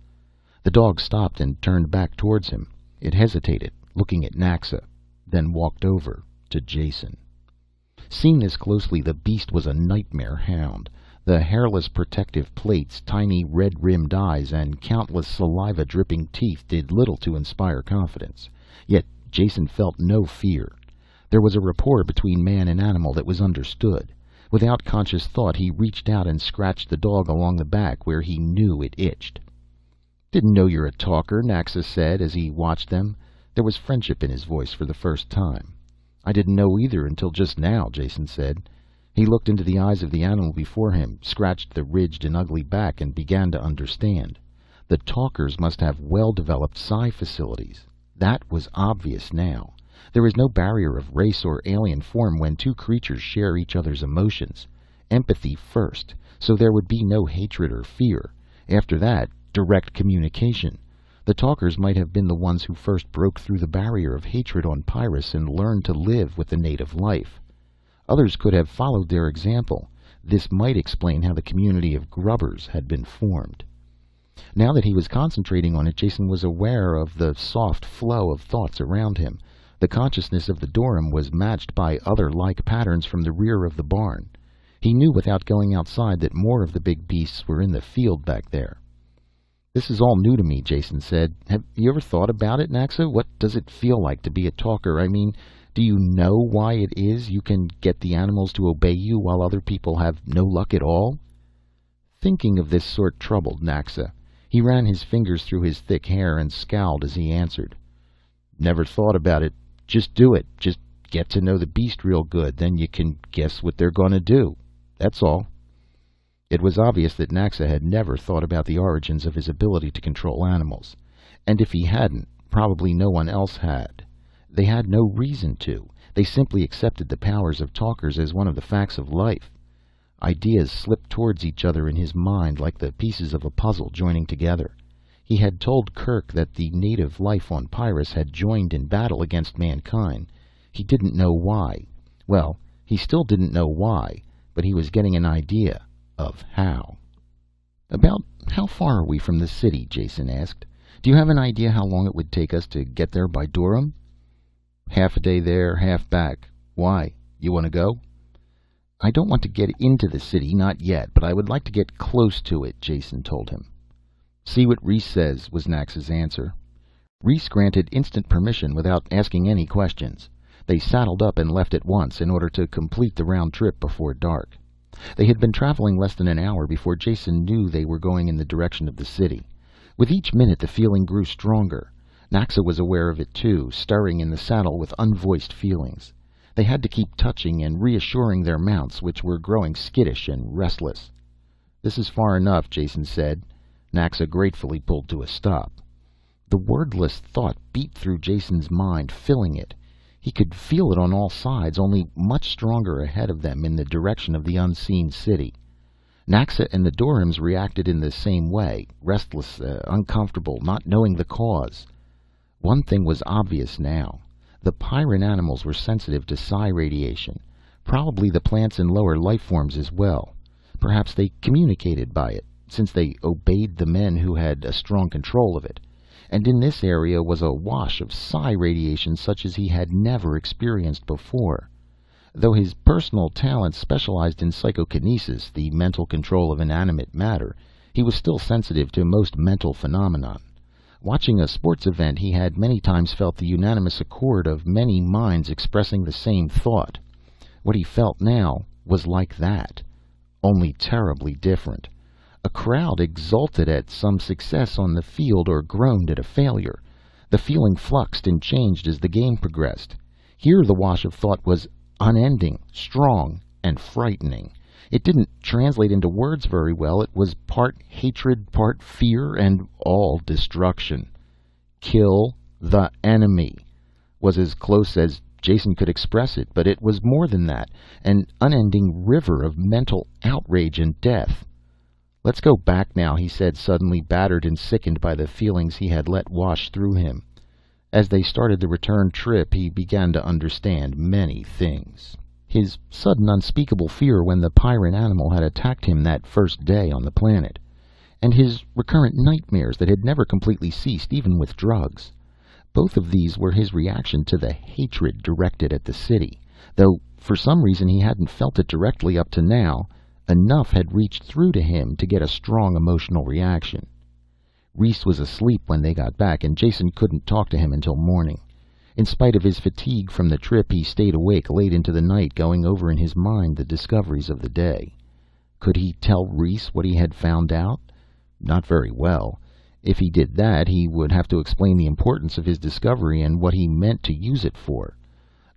The dog stopped and turned back towards him. It hesitated, looking at Naxa, then walked over to Jason. Seen this closely, the beast was a nightmare hound. The hairless protective plates, tiny red-rimmed eyes, and countless saliva-dripping teeth did little to inspire confidence. Yet Jason felt no fear. There was a rapport between man and animal that was understood. Without conscious thought, he reached out and scratched the dog along the back where he knew it itched. "Didn't know you're a talker," Naxa said as he watched them. There was friendship in his voice for the first time. "I didn't know either until just now," Jason said. He looked into the eyes of the animal before him, scratched the ridged and ugly back, and began to understand. The talkers must have well-developed psi facilities. That was obvious now. There is no barrier of race or alien form when two creatures share each other's emotions. Empathy first, so there would be no hatred or fear. After that, direct communication. The talkers might have been the ones who first broke through the barrier of hatred on Pyrrus and learned to live with the native life. Others could have followed their example. This might explain how the community of grubbers had been formed. Now that he was concentrating on it, Jason was aware of the soft flow of thoughts around him. The consciousness of the dorym was matched by other like patterns from the rear of the barn. He knew without going outside that more of the big beasts were in the field back there. "This is all new to me," Jason said. "Have you ever thought about it, Naxa? What does it feel like to be a talker? I mean, do you know why it is you can get the animals to obey you while other people have no luck at all?" Thinking of this sort troubled Naxa. He ran his fingers through his thick hair and scowled as he answered. "Never thought about it. Just do it. Just get to know the beast real good. Then you can guess what they're going to do. That's all." It was obvious that Naxa had never thought about the origins of his ability to control animals. And if he hadn't, probably no one else had. They had no reason to. They simply accepted the powers of talkers as one of the facts of life. Ideas slipped towards each other in his mind like the pieces of a puzzle joining together. He had told Kerk that the native life on Pyrrus had joined in battle against mankind. He didn't know why. Well, he still didn't know why, but he was getting an idea of how. "About how far are we from the city?" Jason asked. "Do you have an idea how long it would take us to get there by dorym?" "Half a day there, half back. Why? You want to go?" "I don't want to get into the city, not yet, but I would like to get close to it," Jason told him. "See what Reese says," was Nax's answer. Reese granted instant permission without asking any questions. They saddled up and left at once in order to complete the round trip before dark. They had been traveling less than an hour before Jason knew they were going in the direction of the city. With each minute the feeling grew stronger. Naxa was aware of it too, stirring in the saddle with unvoiced feelings. They had to keep touching and reassuring their mounts, which were growing skittish and restless. "This is far enough," Jason said. Naxa gratefully pulled to a stop. The wordless thought beat through Jason's mind, filling it. He could feel it on all sides, only much stronger ahead of them in the direction of the unseen city. Naxa and the Dorims reacted in the same way, restless, uh, uncomfortable, not knowing the cause. One thing was obvious now. The Pyrran animals were sensitive to psi radiation. Probably the plants and lower life forms as well. Perhaps they communicated by it, since they obeyed the men who had a strong control of it. And in this area was a wash of psi radiation such as he had never experienced before. Though his personal talents specialized in psychokinesis, the mental control of inanimate matter, he was still sensitive to most mental phenomenon. Watching a sports event, he had many times felt the unanimous accord of many minds expressing the same thought. What he felt now was like that, only terribly different. A crowd exulted at some success on the field or groaned at a failure. The feeling fluxed and changed as the game progressed. Here the wash of thought was unending, strong, and frightening. It didn't translate into words very well. It was part hatred, part fear, and all destruction. Kill the enemy was as close as Jason could express it, but it was more than that, an unending river of mental outrage and death. Let's go back now, he said, suddenly battered and sickened by the feelings he had let wash through him. As they started the return trip, he began to understand many things. His sudden unspeakable fear when the Pyrran animal had attacked him that first day on the planet, and his recurrent nightmares that had never completely ceased even with drugs. Both of these were his reaction to the hatred directed at the city, though for some reason he hadn't felt it directly up to now. Enough had reached through to him to get a strong emotional reaction. Reese was asleep when they got back, and Jason couldn't talk to him until morning. In spite of his fatigue from the trip, he stayed awake late into the night, going over in his mind the discoveries of the day. Could he tell Reese what he had found out? Not very well. If he did that, he would have to explain the importance of his discovery and what he meant to use it for.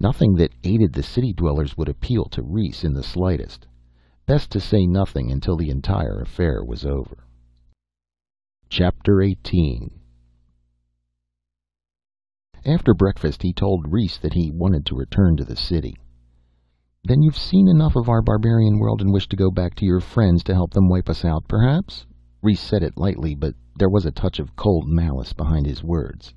Nothing that aided the city dwellers would appeal to Reese in the slightest. Best to say nothing until the entire affair was over. Chapter eighteen. After breakfast, he told Reese that he wanted to return to the city. "Then you've seen enough of our barbarian world and wish to go back to your friends to help them wipe us out, perhaps?" Reese said it lightly, but there was a touch of cold malice behind his words.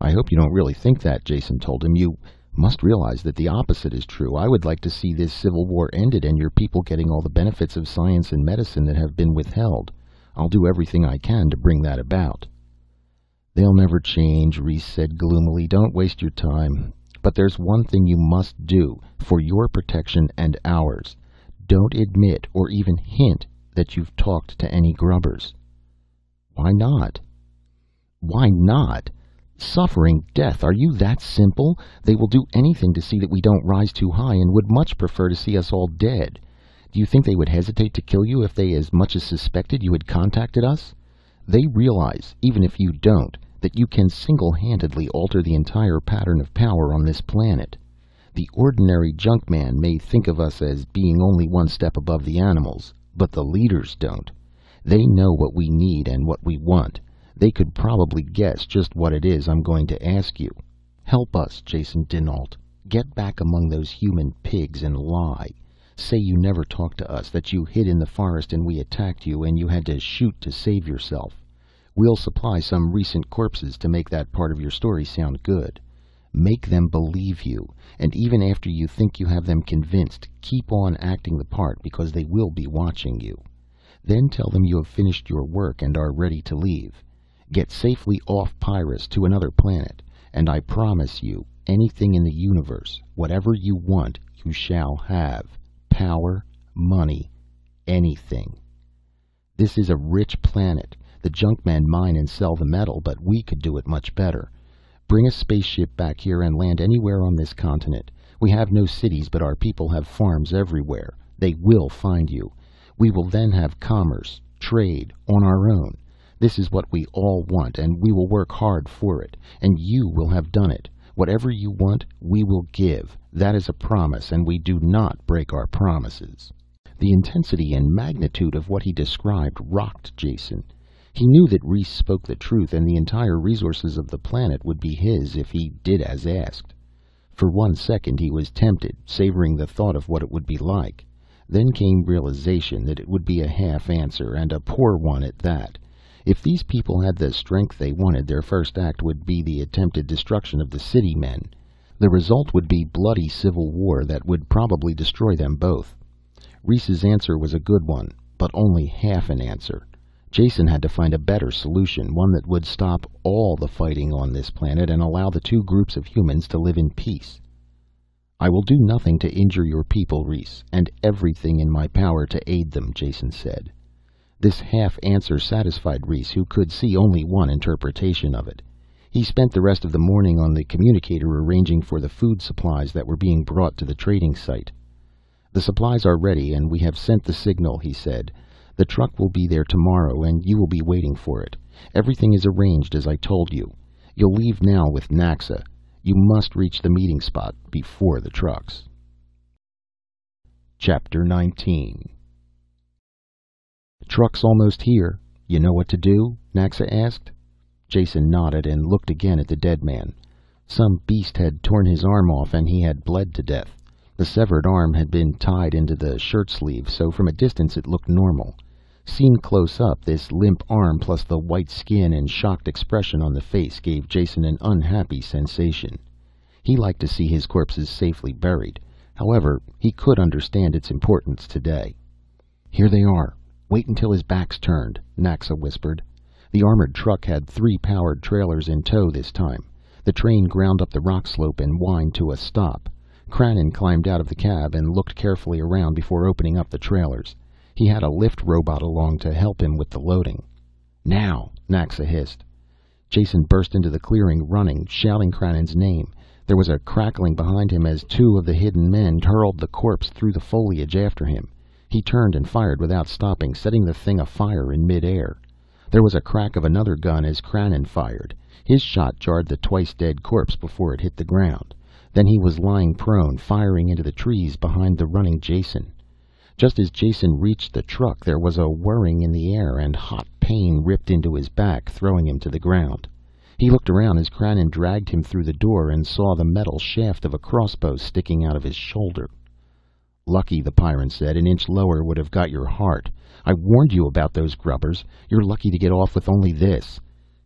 "I hope you don't really think that," Jason told him. "You must realize that the opposite is true. I would like to see this civil war ended and your people getting all the benefits of science and medicine that have been withheld. I'll do everything I can to bring that about." "They'll never change," Reese said gloomily. "Don't waste your time. But there's one thing you must do, for your protection and ours. Don't admit or even hint that you've talked to any grubbers." "Why not?" "Why not? Suffering, death, are you that simple? They will do anything to see that we don't rise too high and would much prefer to see us all dead. Do you think they would hesitate to kill you if they as much as suspected you had contacted us? They realize, even if you don't, that you can single-handedly alter the entire pattern of power on this planet. The ordinary junkman may think of us as being only one step above the animals, but the leaders don't. They know what we need and what we want. They could probably guess just what it is I'm going to ask you. Help us, Jason dinAlit. Get back among those human pigs and lie. Say you never talked to us, that you hid in the forest and we attacked you and you had to shoot to save yourself. We'll supply some recent corpses to make that part of your story sound good. Make them believe you, and even after you think you have them convinced, keep on acting the part because they will be watching you. Then tell them you have finished your work and are ready to leave. Get safely off Pyrrus to another planet, and I promise you, anything in the universe, whatever you want, you shall have. Power, money, anything. This is a rich planet. The junkmen mine and sell the metal, but we could do it much better. Bring a spaceship back here and land anywhere on this continent. We have no cities, but our people have farms everywhere. They will find you. We will then have commerce, trade, on our own. This is what we all want, and we will work hard for it, and you will have done it. Whatever you want, we will give. That is a promise, and we do not break our promises." The intensity and magnitude of what he described rocked Jason. He knew that Reese spoke the truth, and the entire resources of the planet would be his if he did as asked. For one second he was tempted, savoring the thought of what it would be like. Then came realization that it would be a half answer, and a poor one at that. If these people had the strength they wanted, their first act would be the attempted destruction of the city men. The result would be bloody civil war that would probably destroy them both. Reese's answer was a good one, but only half an answer. Jason had to find a better solution, one that would stop all the fighting on this planet and allow the two groups of humans to live in peace. "I will do nothing to injure your people, Reese, and everything in my power to aid them," Jason said. This half-answer satisfied Reese, who could see only one interpretation of it. He spent the rest of the morning on the communicator arranging for the food supplies that were being brought to the trading site. "The supplies are ready, and we have sent the signal," he said. "The truck will be there tomorrow, and you will be waiting for it. Everything is arranged as I told you. You'll leave now with Naxa. You must reach the meeting spot before the trucks." Chapter nineteen. "Truck's almost here. You know what to do?" Naxa asked. Jason nodded and looked again at the dead man. Some beast had torn his arm off, and he had bled to death. The severed arm had been tied into the shirt sleeve, so from a distance it looked normal. Seen close up, this limp arm plus the white skin and shocked expression on the face gave Jason an unhappy sensation. He liked to see his corpses safely buried. However, he could understand its importance today. "Here they are. Wait until his back's turned," Naxa whispered. The armored truck had three powered trailers in tow this time. The train ground up the rock slope and whined to a stop. Krannon climbed out of the cab and looked carefully around before opening up the trailers. He had a lift robot along to help him with the loading. "Now!" Naxa hissed. Jason burst into the clearing, running, shouting Krannon's name. There was a crackling behind him as two of the hidden men hurled the corpse through the foliage after him. He turned and fired without stopping, setting the thing afire in midair. There was a crack of another gun as Krannon fired. His shot jarred the twice-dead corpse before it hit the ground. Then he was lying prone, firing into the trees behind the running Jason. Just as Jason reached the truck, there was a whirring in the air, and hot pain ripped into his back, throwing him to the ground. He looked around as Krannon dragged him through the door and saw the metal shaft of a crossbow sticking out of his shoulder. "Lucky," the Pyrran said. "An inch lower would have got your heart. I warned you about those grubbers. You're lucky to get off with only this."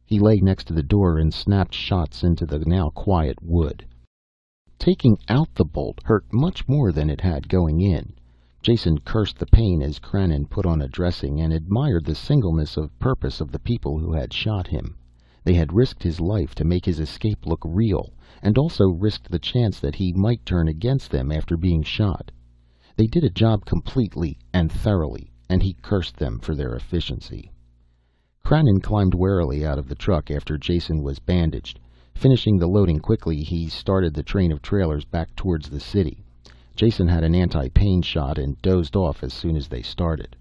He lay next to the door and snapped shots into the now quiet wood. Taking out the bolt hurt much more than it had going in. Jason cursed the pain as Krannon put on a dressing, and admired the singleness of purpose of the people who had shot him. They had risked his life to make his escape look real, and also risked the chance that he might turn against them after being shot. They did a job completely and thoroughly, and he cursed them for their efficiency. Krannon climbed warily out of the truck after Jason was bandaged. Finishing the loading quickly, he started the train of trailers back towards the city. Jason had an anti-pain shot and dozed off as soon as they started.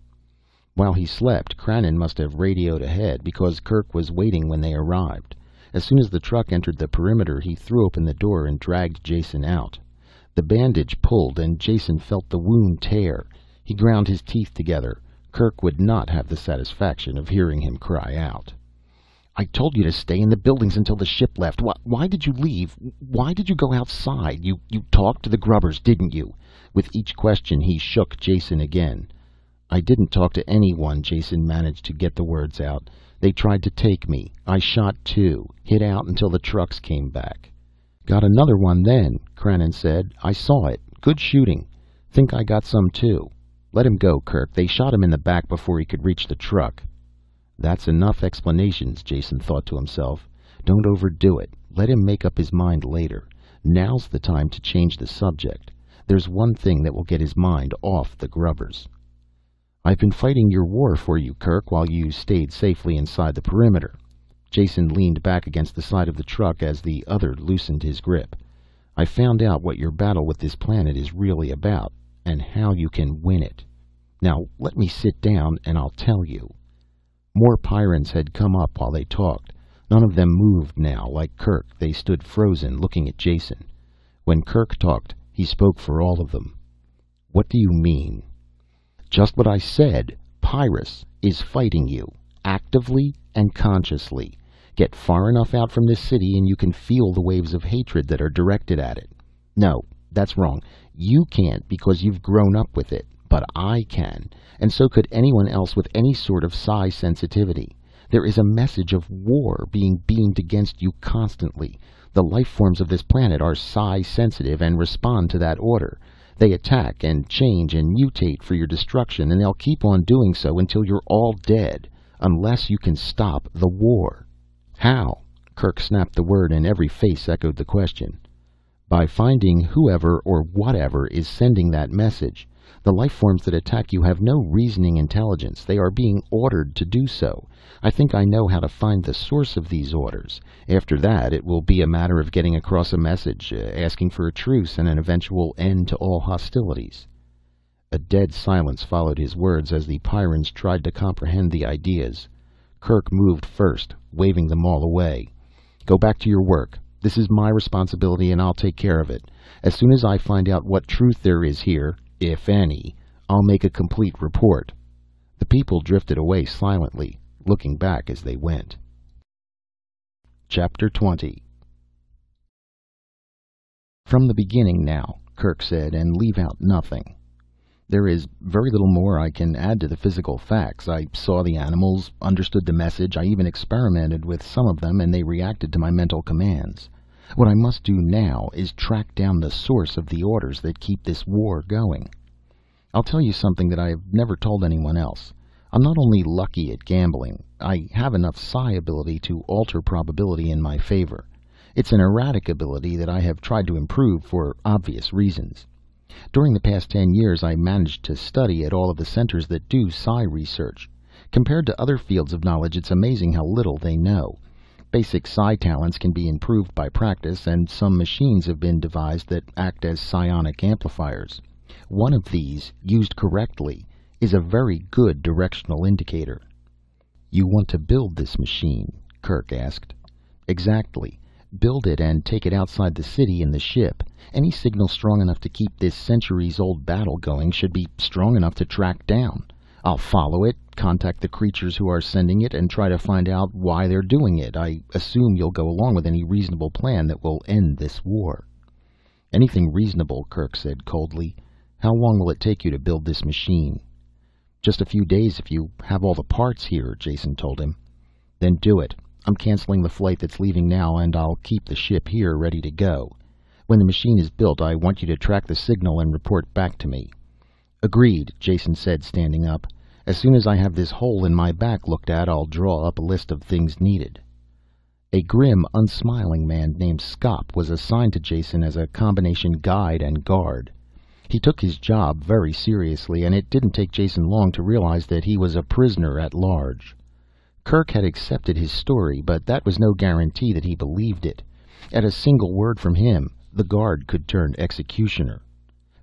While he slept, Krannon must have radioed ahead, because Kerk was waiting when they arrived. As soon as the truck entered the perimeter, he threw open the door and dragged Jason out. The bandage pulled, and Jason felt the wound tear. He ground his teeth together. Kerk would not have the satisfaction of hearing him cry out. "I told you to stay in the buildings until the ship left. Why, why did you leave? Why did you go outside? You, you talked to the grubbers, didn't you?" With each question, he shook Jason again. "I didn't talk to anyone," Jason managed to get the words out. "They tried to take me. I shot two. Hid out until the trucks came back." "Got another one then," Krannon said. "I saw it. Good shooting. Think I got some too. Let him go, Kerk. They shot him in the back before he could reach the truck." That's enough explanations, Jason thought to himself. Don't overdo it. Let him make up his mind later. Now's the time to change the subject. There's one thing that will get his mind off the grubbers. "I've been fighting your war for you, Kerk, while you stayed safely inside the perimeter." Jason leaned back against the side of the truck as the other loosened his grip. "I found out what your battle with this planet is really about, and how you can win it. Now let me sit down, and I'll tell you." More Pyrrans had come up while they talked. None of them moved now. Like Kerk, they stood frozen, looking at Jason. When Kerk talked, he spoke for all of them. "What do you mean?" "Just what I said. Pyrrus is fighting you. actively and consciously. Get far enough out from this city and you can feel the waves of hatred that are directed at it. No, that's wrong. You can't because you've grown up with it, but I can, and so could anyone else with any sort of psi sensitivity. There is a message of war being beamed against you constantly. The life forms of this planet are psi sensitive and respond to that order. They attack and change and mutate for your destruction, and they'll keep on doing so until you're all dead, unless you can stop the war. How? Kerk snapped the word, and every face echoed the question. By finding whoever or whatever is sending that message. The life forms that attack you have no reasoning intelligence. They are being ordered to do so. I think I know how to find the source of these orders. After that, it will be a matter of getting across a message, asking for a truce and an eventual end to all hostilities. A dead silence followed his words as the Pyrrans tried to comprehend the ideas. Kerk moved first, waving them all away. Go back to your work. This is my responsibility and I'll take care of it. As soon as I find out what truth there is here, if any, I'll make a complete report. The people drifted away silently, looking back as they went. Chapter twenty. From the beginning now, Kerk said, and leave out nothing. There is very little more I can add to the physical facts. I saw the animals, understood the message, I even experimented with some of them, and they reacted to my mental commands. What I must do now is track down the source of the orders that keep this war going. I'll tell you something that I have never told anyone else. I'm not only lucky at gambling, I have enough psi ability to alter probability in my favor. It's an erratic ability that I have tried to improve for obvious reasons. During the past ten years, I managed to study at all of the centers that do psi research. Compared to other fields of knowledge, it's amazing how little they know. Basic psi talents can be improved by practice, and some machines have been devised that act as psionic amplifiers. One of these, used correctly, is a very good directional indicator. You want to build this machine? Kerk asked. Exactly. Build it and take it outside the city in the ship. Any signal strong enough to keep this centuries-old battle going should be strong enough to track down. I'll follow it, contact the creatures who are sending it, and try to find out why they're doing it. I assume you'll go along with any reasonable plan that will end this war. Anything reasonable, Kerk said coldly. How long will it take you to build this machine? Just a few days if you have all the parts here, Jason told him. Then do it. I'm canceling the flight that's leaving now, and I'll keep the ship here ready to go. When the machine is built, I want you to track the signal and report back to me. Agreed, Jason said, standing up. As soon as I have this hole in my back looked at, I'll draw up a list of things needed. A grim, unsmiling man named Scop was assigned to Jason as a combination guide and guard. He took his job very seriously, and it didn't take Jason long to realize that he was a prisoner at large. Kerk had accepted his story, but that was no guarantee that he believed it. At a single word from him, the guard could turn executioner.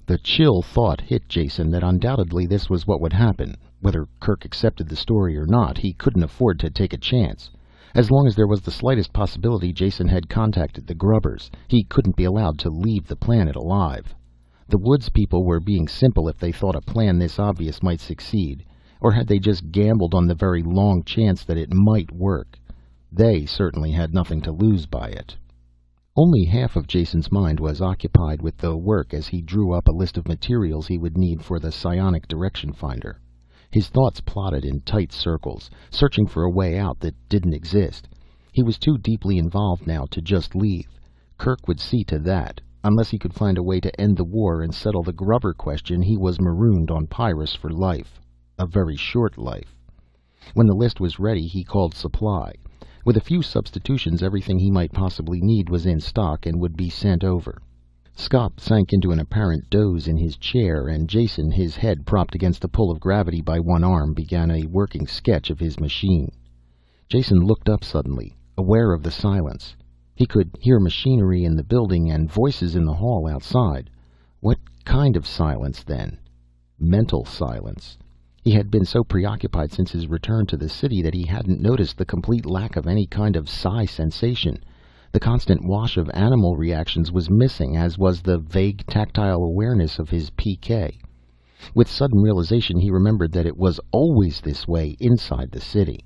The chill thought hit Jason that undoubtedly this was what would happen. Whether Kerk accepted the story or not, he couldn't afford to take a chance. As long as there was the slightest possibility Jason had contacted the grubbers, he couldn't be allowed to leave the planet alive. The woods people were being simple if they thought a plan this obvious might succeed, or had they just gambled on the very long chance that it might work. They certainly had nothing to lose by it. Only half of Jason's mind was occupied with the work as he drew up a list of materials he would need for the psionic direction finder. His thoughts plotted in tight circles, searching for a way out that didn't exist. He was too deeply involved now to just leave. Kerk would see to that. Unless he could find a way to end the war and settle the grubber question, he was marooned on Pyrrus for life. A very short life. When the list was ready, he called supply. With a few substitutions, everything he might possibly need was in stock and would be sent over. Scop sank into an apparent doze in his chair, and Jason, his head propped against the pull of gravity by one arm, began a working sketch of his machine. Jason looked up suddenly, aware of the silence. He could hear machinery in the building and voices in the hall outside. What kind of silence, then? Mental silence. He had been so preoccupied since his return to the city that he hadn't noticed the complete lack of any kind of psi sensation. The constant wash of animal reactions was missing, as was the vague tactile awareness of his P K. With sudden realization, he remembered that it was always this way inside the city.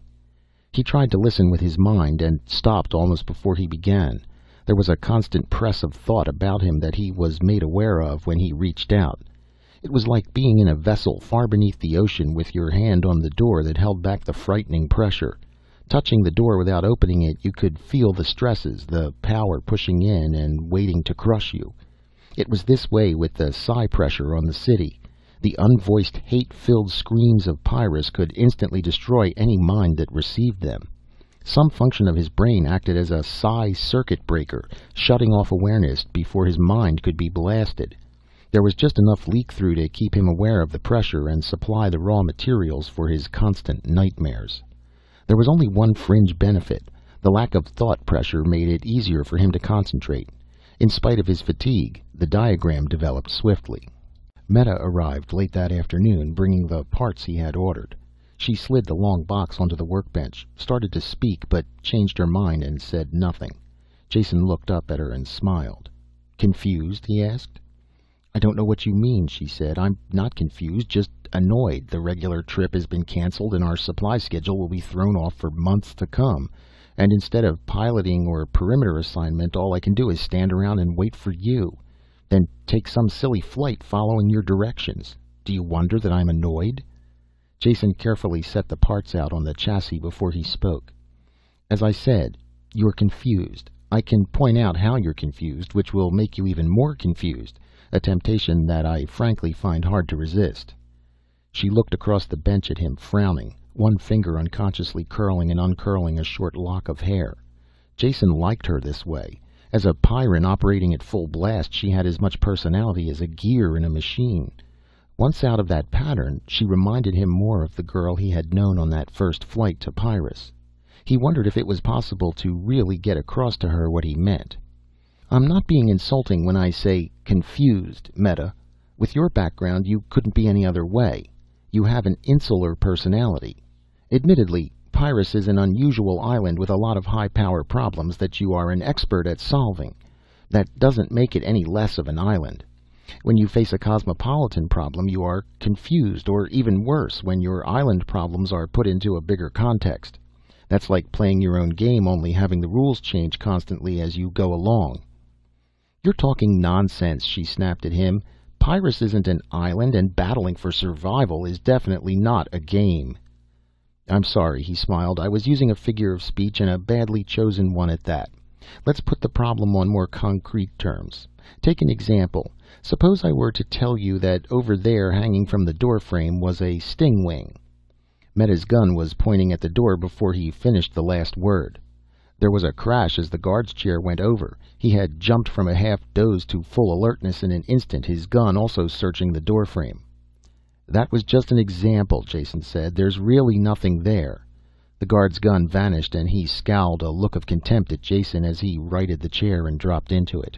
He tried to listen with his mind, and stopped almost before he began. There was a constant press of thought about him that he was made aware of when he reached out. It was like being in a vessel far beneath the ocean, with your hand on the door that held back the frightening pressure. Touching the door without opening it, you could feel the stresses, the power pushing in and waiting to crush you. It was this way with the psi pressure on the city. The unvoiced, hate-filled screams of Pyrrus could instantly destroy any mind that received them. Some function of his brain acted as a psi circuit breaker, shutting off awareness before his mind could be blasted. There was just enough leak-through to keep him aware of the pressure and supply the raw materials for his constant nightmares. There was only one fringe benefit. The lack of thought pressure made it easier for him to concentrate. In spite of his fatigue, the diagram developed swiftly. Meta arrived late that afternoon, bringing the parts he had ordered. She slid the long box onto the workbench, started to speak, but changed her mind and said nothing. Jason looked up at her and smiled. "Confused?" he asked. "I don't know what you mean," she said. "I'm not confused, just annoyed. The regular trip has been cancelled and our supply schedule will be thrown off for months to come. And instead of piloting or perimeter assignment, all I can do is stand around and wait for you. Then take some silly flight following your directions. Do you wonder that I'm annoyed?" Jason carefully set the parts out on the chassis before he spoke. "As I said, you're confused. I can point out how you're confused, which will make you even more confused, a temptation that I frankly find hard to resist." She looked across the bench at him, frowning, one finger unconsciously curling and uncurling a short lock of hair. Jason liked her this way. As a Pyrran operating at full blast, she had as much personality as a gear in a machine. Once out of that pattern, she reminded him more of the girl he had known on that first flight to Pyrrus. He wondered if it was possible to really get across to her what he meant. "I'm not being insulting when I say confused, Meta. With your background, you couldn't be any other way. You have an insular personality. Admittedly, Pyrrus is an unusual island with a lot of high-power problems that you are an expert at solving. That doesn't make it any less of an island. When you face a cosmopolitan problem, you are confused, or even worse, when your island problems are put into a bigger context. That's like playing your own game, only having the rules change constantly as you go along." "You're talking nonsense," she snapped at him. "Pyrrus isn't an island, and battling for survival is definitely not a game." "I'm sorry," he smiled. "I was using a figure of speech, and a badly chosen one at that. Let's put the problem on more concrete terms. Take an example. Suppose I were to tell you that over there, hanging from the doorframe, was a stingwing." Meta's gun was pointing at the door before he finished the last word. There was a crash as the guard's chair went over. He had jumped from a half-doze to full alertness in an instant, his gun also searching the doorframe. "That was just an example," Jason said. "There's really nothing there." The guard's gun vanished, and he scowled a look of contempt at Jason as he righted the chair and dropped into it.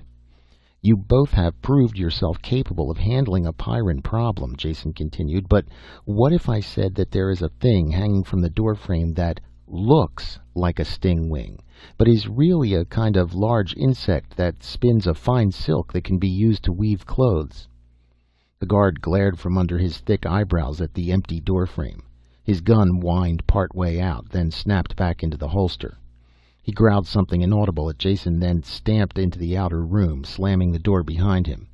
"You both have proved yourself capable of handling a Pyrran problem," Jason continued, "but what if I said that there is a thing hanging from the doorframe that looks like a stingwing, but is really a kind of large insect that spins a fine silk that can be used to weave clothes?" The guard glared from under his thick eyebrows at the empty doorframe. His gun whined partway out, then snapped back into the holster. He growled something inaudible at Jason, then stamped into the outer room, slamming the door behind him.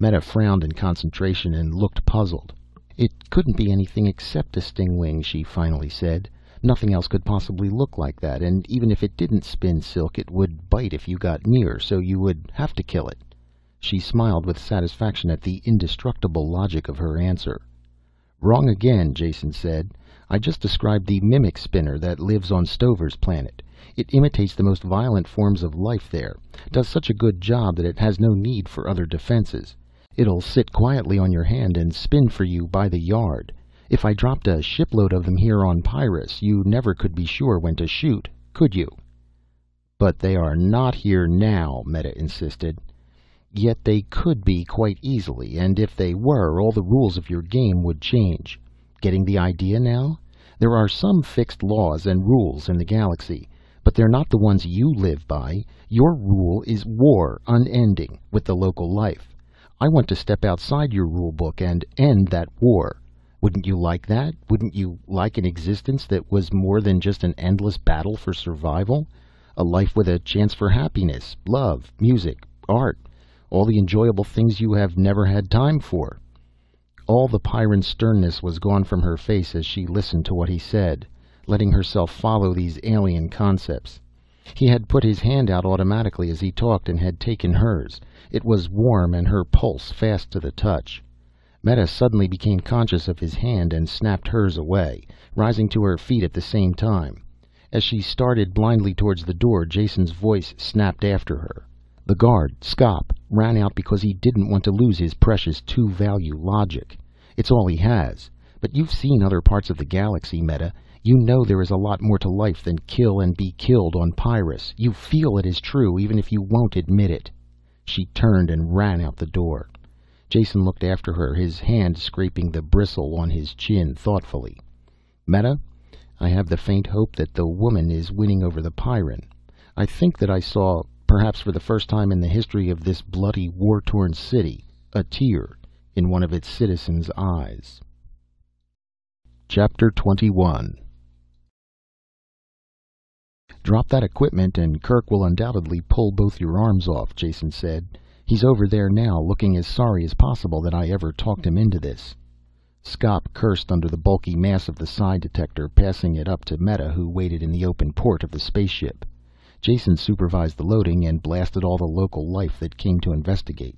Meta frowned in concentration and looked puzzled. "It couldn't be anything except a stingwing," she finally said. "Nothing else could possibly look like that, and even if it didn't spin silk, it would bite if you got near, so you would have to kill it." She smiled with satisfaction at the indestructible logic of her answer. "Wrong again," Jason said. "I just described the mimic spinner that lives on Stover's planet. It imitates the most violent forms of life there, does such a good job that it has no need for other defenses. It'll sit quietly on your hand and spin for you by the yard. If I dropped a shipload of them here on Pyrrus, you never could be sure when to shoot, could you?" "But they are not here now," Meta insisted. "Yet they could be quite easily, and if they were, all the rules of your game would change. Getting the idea now? There are some fixed laws and rules in the galaxy, but they're not the ones you live by. Your rule is war, unending, with the local life. I want to step outside your rulebook and end that war. Wouldn't you like that? Wouldn't you like an existence that was more than just an endless battle for survival? A life with a chance for happiness, love, music, art, all the enjoyable things you have never had time for. All the Pyrran sternness was gone from her face as she listened to what he said, letting herself follow these alien concepts. He had put his hand out automatically as he talked and had taken hers. It was warm and her pulse fast to the touch. Meta suddenly became conscious of his hand and snapped hers away, rising to her feet at the same time. As she started blindly towards the door, Jason's voice snapped after her. The guard, Scop, ran out because he didn't want to lose his precious two-value logic. It's all he has. But you've seen other parts of the galaxy, Meta. You know there is a lot more to life than kill and be killed on Pyrrus. You feel it is true, even if you won't admit it. She turned and ran out the door. Jason looked after her, his hand scraping the bristle on his chin thoughtfully. Meta, I have the faint hope that the woman is winning over the Pyrran. I think that I saw, perhaps for the first time in the history of this bloody, war-torn city, a tear in one of its citizens' eyes. Chapter twenty-one. Drop that equipment and Kerk will undoubtedly pull both your arms off, Jason said. He's over there now, looking as sorry as possible that I ever talked him into this. Scop cursed under the bulky mass of the psi detector, passing it up to Meta, who waited in the open port of the spaceship. Jason supervised the loading and blasted all the local life that came to investigate.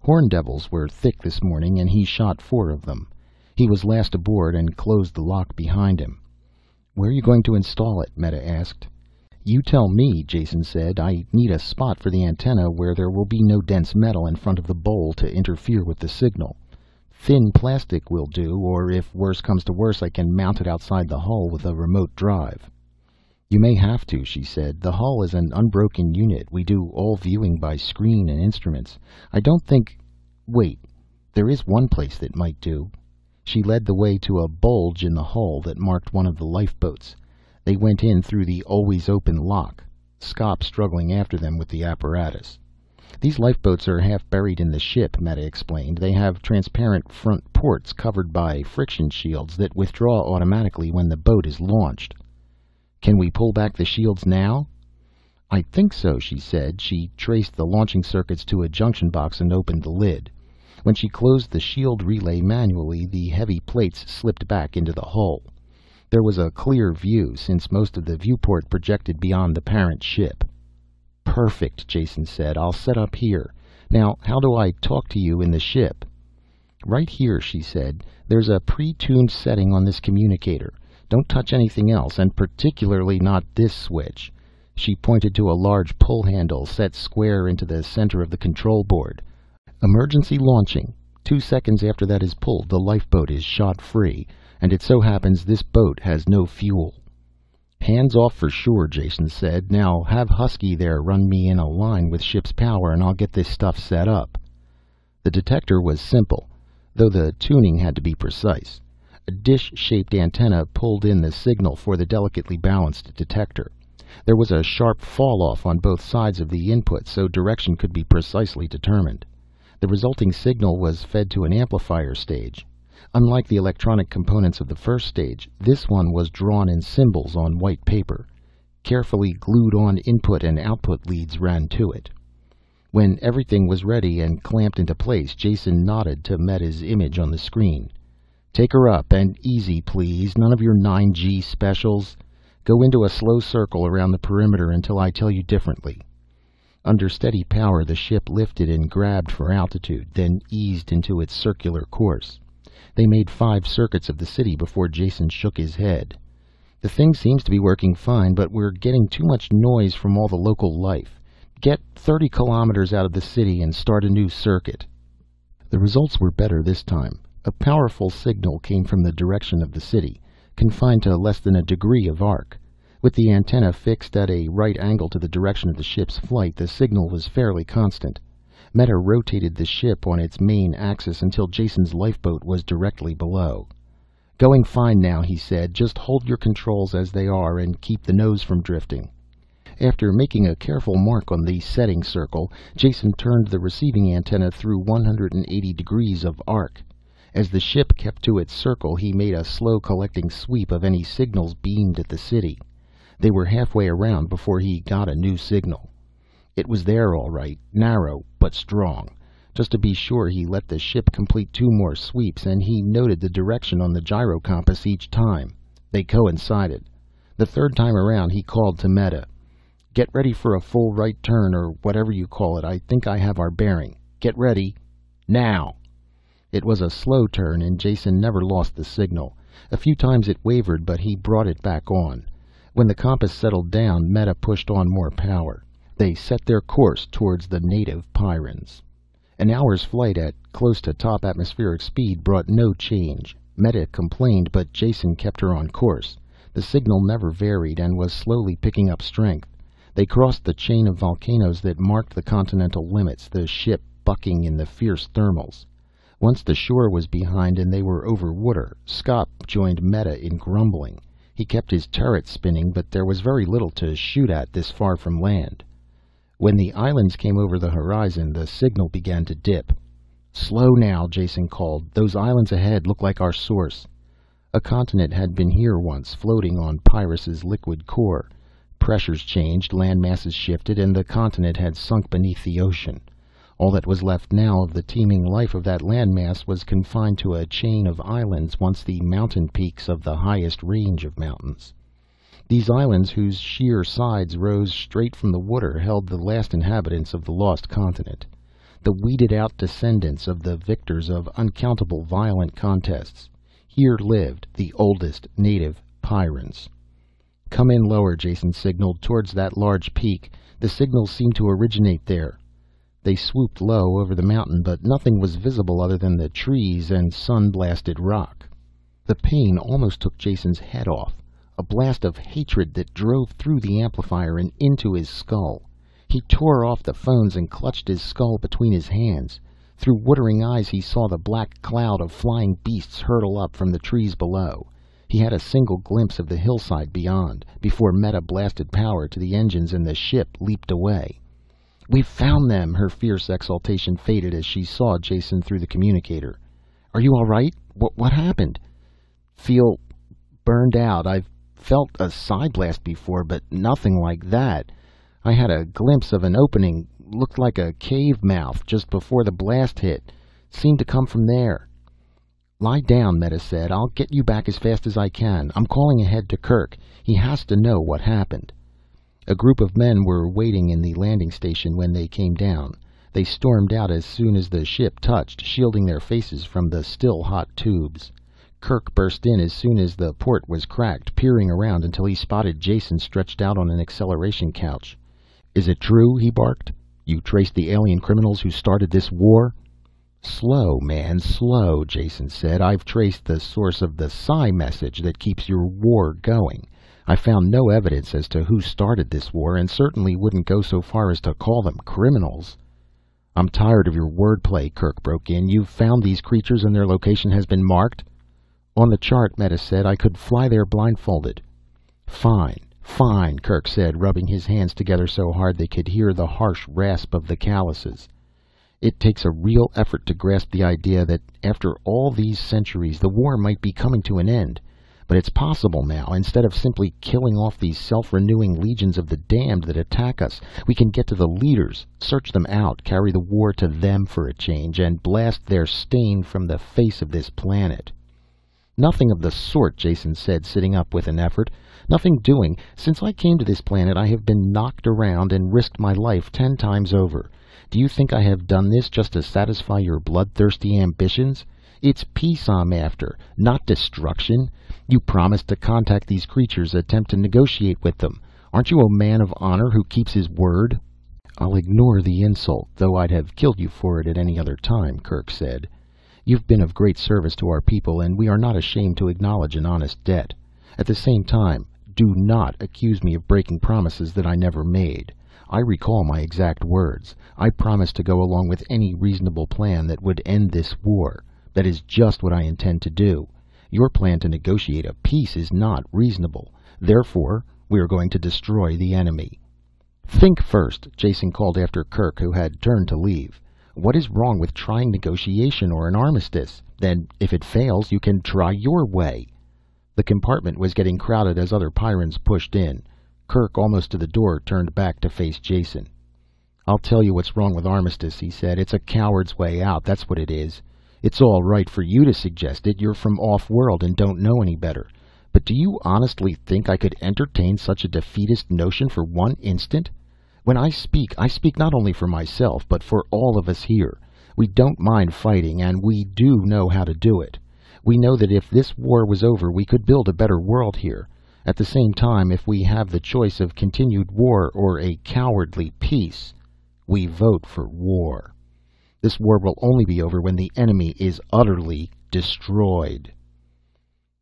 Horn devils were thick this morning, and he shot four of them. He was last aboard and closed the lock behind him. Where are you going to install it? Meta asked. You tell me, Jason said. I need a spot for the antenna where there will be no dense metal in front of the bowl to interfere with the signal. Thin plastic will do, or if worse comes to worse, I can mount it outside the hull with a remote drive. You may have to, she said. The hull is an unbroken unit. We do all viewing by screen and instruments. I don't think... Wait, there is one place that might do. She led the way to a bulge in the hull that marked one of the lifeboats. They went in through the always-open lock, Scop struggling after them with the apparatus. These lifeboats are half buried in the ship, Meta explained. They have transparent front ports covered by friction shields that withdraw automatically when the boat is launched. Can we pull back the shields now? I think so, she said. She traced the launching circuits to a junction box and opened the lid. When she closed the shield relay manually, the heavy plates slipped back into the hull. There was a clear view, since most of the viewport projected beyond the parent ship. Perfect, Jason said. I'll set up here. Now, how do I talk to you in the ship? Right here, she said. There's a pre-tuned setting on this communicator. Don't touch anything else, and particularly not this switch. She pointed to a large pull handle set square into the center of the control board. Emergency launching. Two seconds after that is pulled, the lifeboat is shot free. And it so happens this boat has no fuel. Hands off for sure, Jason said. Now have Husky there run me in a line with ship's power and I'll get this stuff set up. The detector was simple, though the tuning had to be precise. A dish-shaped antenna pulled in the signal for the delicately balanced detector. There was a sharp fall-off on both sides of the input, so direction could be precisely determined. The resulting signal was fed to an amplifier stage. Unlike the electronic components of the first stage, this one was drawn in symbols on white paper. Carefully glued-on input and output leads ran to it. When everything was ready and clamped into place, Jason nodded to Meta's image on the screen. Take her up, and easy, please. None of your nine G specials. Go into a slow circle around the perimeter until I tell you differently. Under steady power, the ship lifted and grabbed for altitude, then eased into its circular course. They made five circuits of the city before Jason shook his head. The thing seems to be working fine, but we're getting too much noise from all the local life. Get thirty kilometers out of the city and start a new circuit. The results were better this time. A powerful signal came from the direction of the city, confined to less than a degree of arc. With the antenna fixed at a right angle to the direction of the ship's flight, the signal was fairly constant. Meta rotated the ship on its main axis until Jason's lifeboat was directly below. Going fine now, he said. Just hold your controls as they are and keep the nose from drifting. After making a careful mark on the setting circle, Jason turned the receiving antenna through one hundred eighty degrees of arc. As the ship kept to its circle, he made a slow collecting sweep of any signals beamed at the city. They were halfway around before he got a new signal. It was there all right, narrow but strong. Just to be sure, he let the ship complete two more sweeps, and he noted the direction on the gyro compass each time. They coincided. The third time around, he called to Meta. "Get ready for a full right turn, or whatever you call it. I think I have our bearing. Get ready. Now!" It was a slow turn, and Jason never lost the signal. A few times it wavered, but he brought it back on. When the compass settled down, Meta pushed on more power. They set their course towards the native Pyrrans. An hour's flight at close to top atmospheric speed brought no change. Meta complained, but Jason kept her on course. The signal never varied and was slowly picking up strength. They crossed the chain of volcanoes that marked the continental limits, the ship bucking in the fierce thermals. Once the shore was behind and they were over water, Scop joined Meta in grumbling. He kept his turret spinning, but there was very little to shoot at this far from land. When the islands came over the horizon, the signal began to dip. "Slow now," Jason called. "Those islands ahead look like our source." A continent had been here once, floating on Pyrrus's liquid core. Pressures changed, land masses shifted, and the continent had sunk beneath the ocean. All that was left now of the teeming life of that landmass was confined to a chain of islands, once the mountain peaks of the highest range of mountains. These islands, whose sheer sides rose straight from the water, held the last inhabitants of the lost continent, the weeded-out descendants of the victors of uncountable violent contests. Here lived the oldest native Pyrrans. "Come in lower," Jason signaled, "towards that large peak. The signals seem to originate there." They swooped low over the mountain, but nothing was visible other than the trees and sun-blasted rock. The pain almost took Jason's head off. A blast of hatred that drove through the amplifier and into his skull. He tore off the phones and clutched his skull between his hands. Through watering eyes he saw the black cloud of flying beasts hurtle up from the trees below. He had a single glimpse of the hillside beyond, before Meta blasted power to the engines and the ship leaped away. "We've found them!" Her fierce exultation faded as she saw Jason through the communicator. "Are you all right? What, what happened?" "Feel burned out. I've felt a psi blast before, but nothing like that. I had a glimpse of an opening, looked like a cave mouth, just before the blast hit. Seemed to come from there." "Lie down," Meta said. "I'll get you back as fast as I can. I'm calling ahead to Kerk. He has to know what happened." A group of men were waiting in the landing station when they came down. They stormed out as soon as the ship touched, shielding their faces from the still hot tubes. Kerk burst in as soon as the port was cracked, peering around until he spotted Jason stretched out on an acceleration couch. "Is it true?" he barked. "You traced the alien criminals who started this war?" "Slow, man, slow," Jason said. "I've traced the source of the psi message that keeps your war going. I found no evidence as to who started this war, and certainly wouldn't go so far as to call them criminals." "I'm tired of your wordplay," Kerk broke in. "You've found these creatures and their location has been marked?" "On the chart," Meta said. "I could fly there blindfolded." "Fine, fine," Kerk said, rubbing his hands together so hard they could hear the harsh rasp of the calluses. "It takes a real effort to grasp the idea that, after all these centuries, the war might be coming to an end. But it's possible now. Instead of simply killing off these self-renewing legions of the damned that attack us, we can get to the leaders, search them out, carry the war to them for a change, and blast their stain from the face of this planet." "Nothing of the sort," Jason said, sitting up with an effort. "Nothing doing. Since I came to this planet, I have been knocked around and risked my life ten times over. Do you think I have done this just to satisfy your bloodthirsty ambitions? It's peace I'm after, not destruction. You promised to contact these creatures, attempt to negotiate with them. Aren't you a man of honor who keeps his word?" "I'll ignore the insult, though I'd have killed you for it at any other time," Kerk said. "You've been of great service to our people, and we are not ashamed to acknowledge an honest debt. At the same time, do not accuse me of breaking promises that I never made. I recall my exact words. I promised to go along with any reasonable plan that would end this war. That is just what I intend to do. Your plan to negotiate a peace is not reasonable. Therefore, we are going to destroy the enemy." "Think first," Jason called after Kerk, who had turned to leave. What is wrong with trying negotiation or an armistice? Then, if it fails, you can try your way." The compartment was getting crowded as other Pyrrans pushed in. Kerk, almost to the door, turned back to face Jason. "I'll tell you what's wrong with armistice," he said. "It's a coward's way out, that's what it is. It's all right for you to suggest it. You're from off-world and don't know any better. But do you honestly think I could entertain such a defeatist notion for one instant? When I speak, I speak not only for myself, but for all of us here. We don't mind fighting, and we do know how to do it. We know that if this war was over, we could build a better world here. At the same time, if we have the choice of continued war or a cowardly peace, we vote for war. This war will only be over when the enemy is utterly destroyed."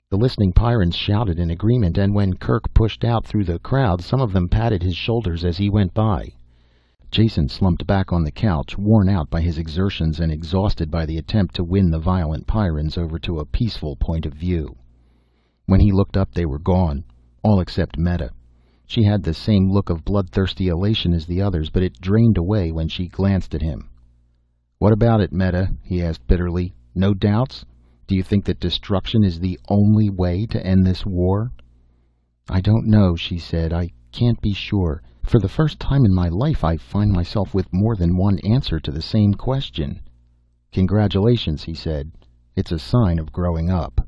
The listening Pyrrans shouted in agreement, and when Kerk pushed out through the crowd, some of them patted his shoulders as he went by. Jason slumped back on the couch, worn out by his exertions and exhausted by the attempt to win the violent Pyrrans over to a peaceful point of view. When he looked up, they were gone, all except Meta. She had the same look of bloodthirsty elation as the others, but it drained away when she glanced at him. "What about it, Meta?" he asked bitterly. "No doubts? Do you think that destruction is the only way to end this war?" "I don't know," she said. "I can't be sure. For the first time in my life, I find myself with more than one answer to the same question." "Congratulations," he said. "It's a sign of growing up."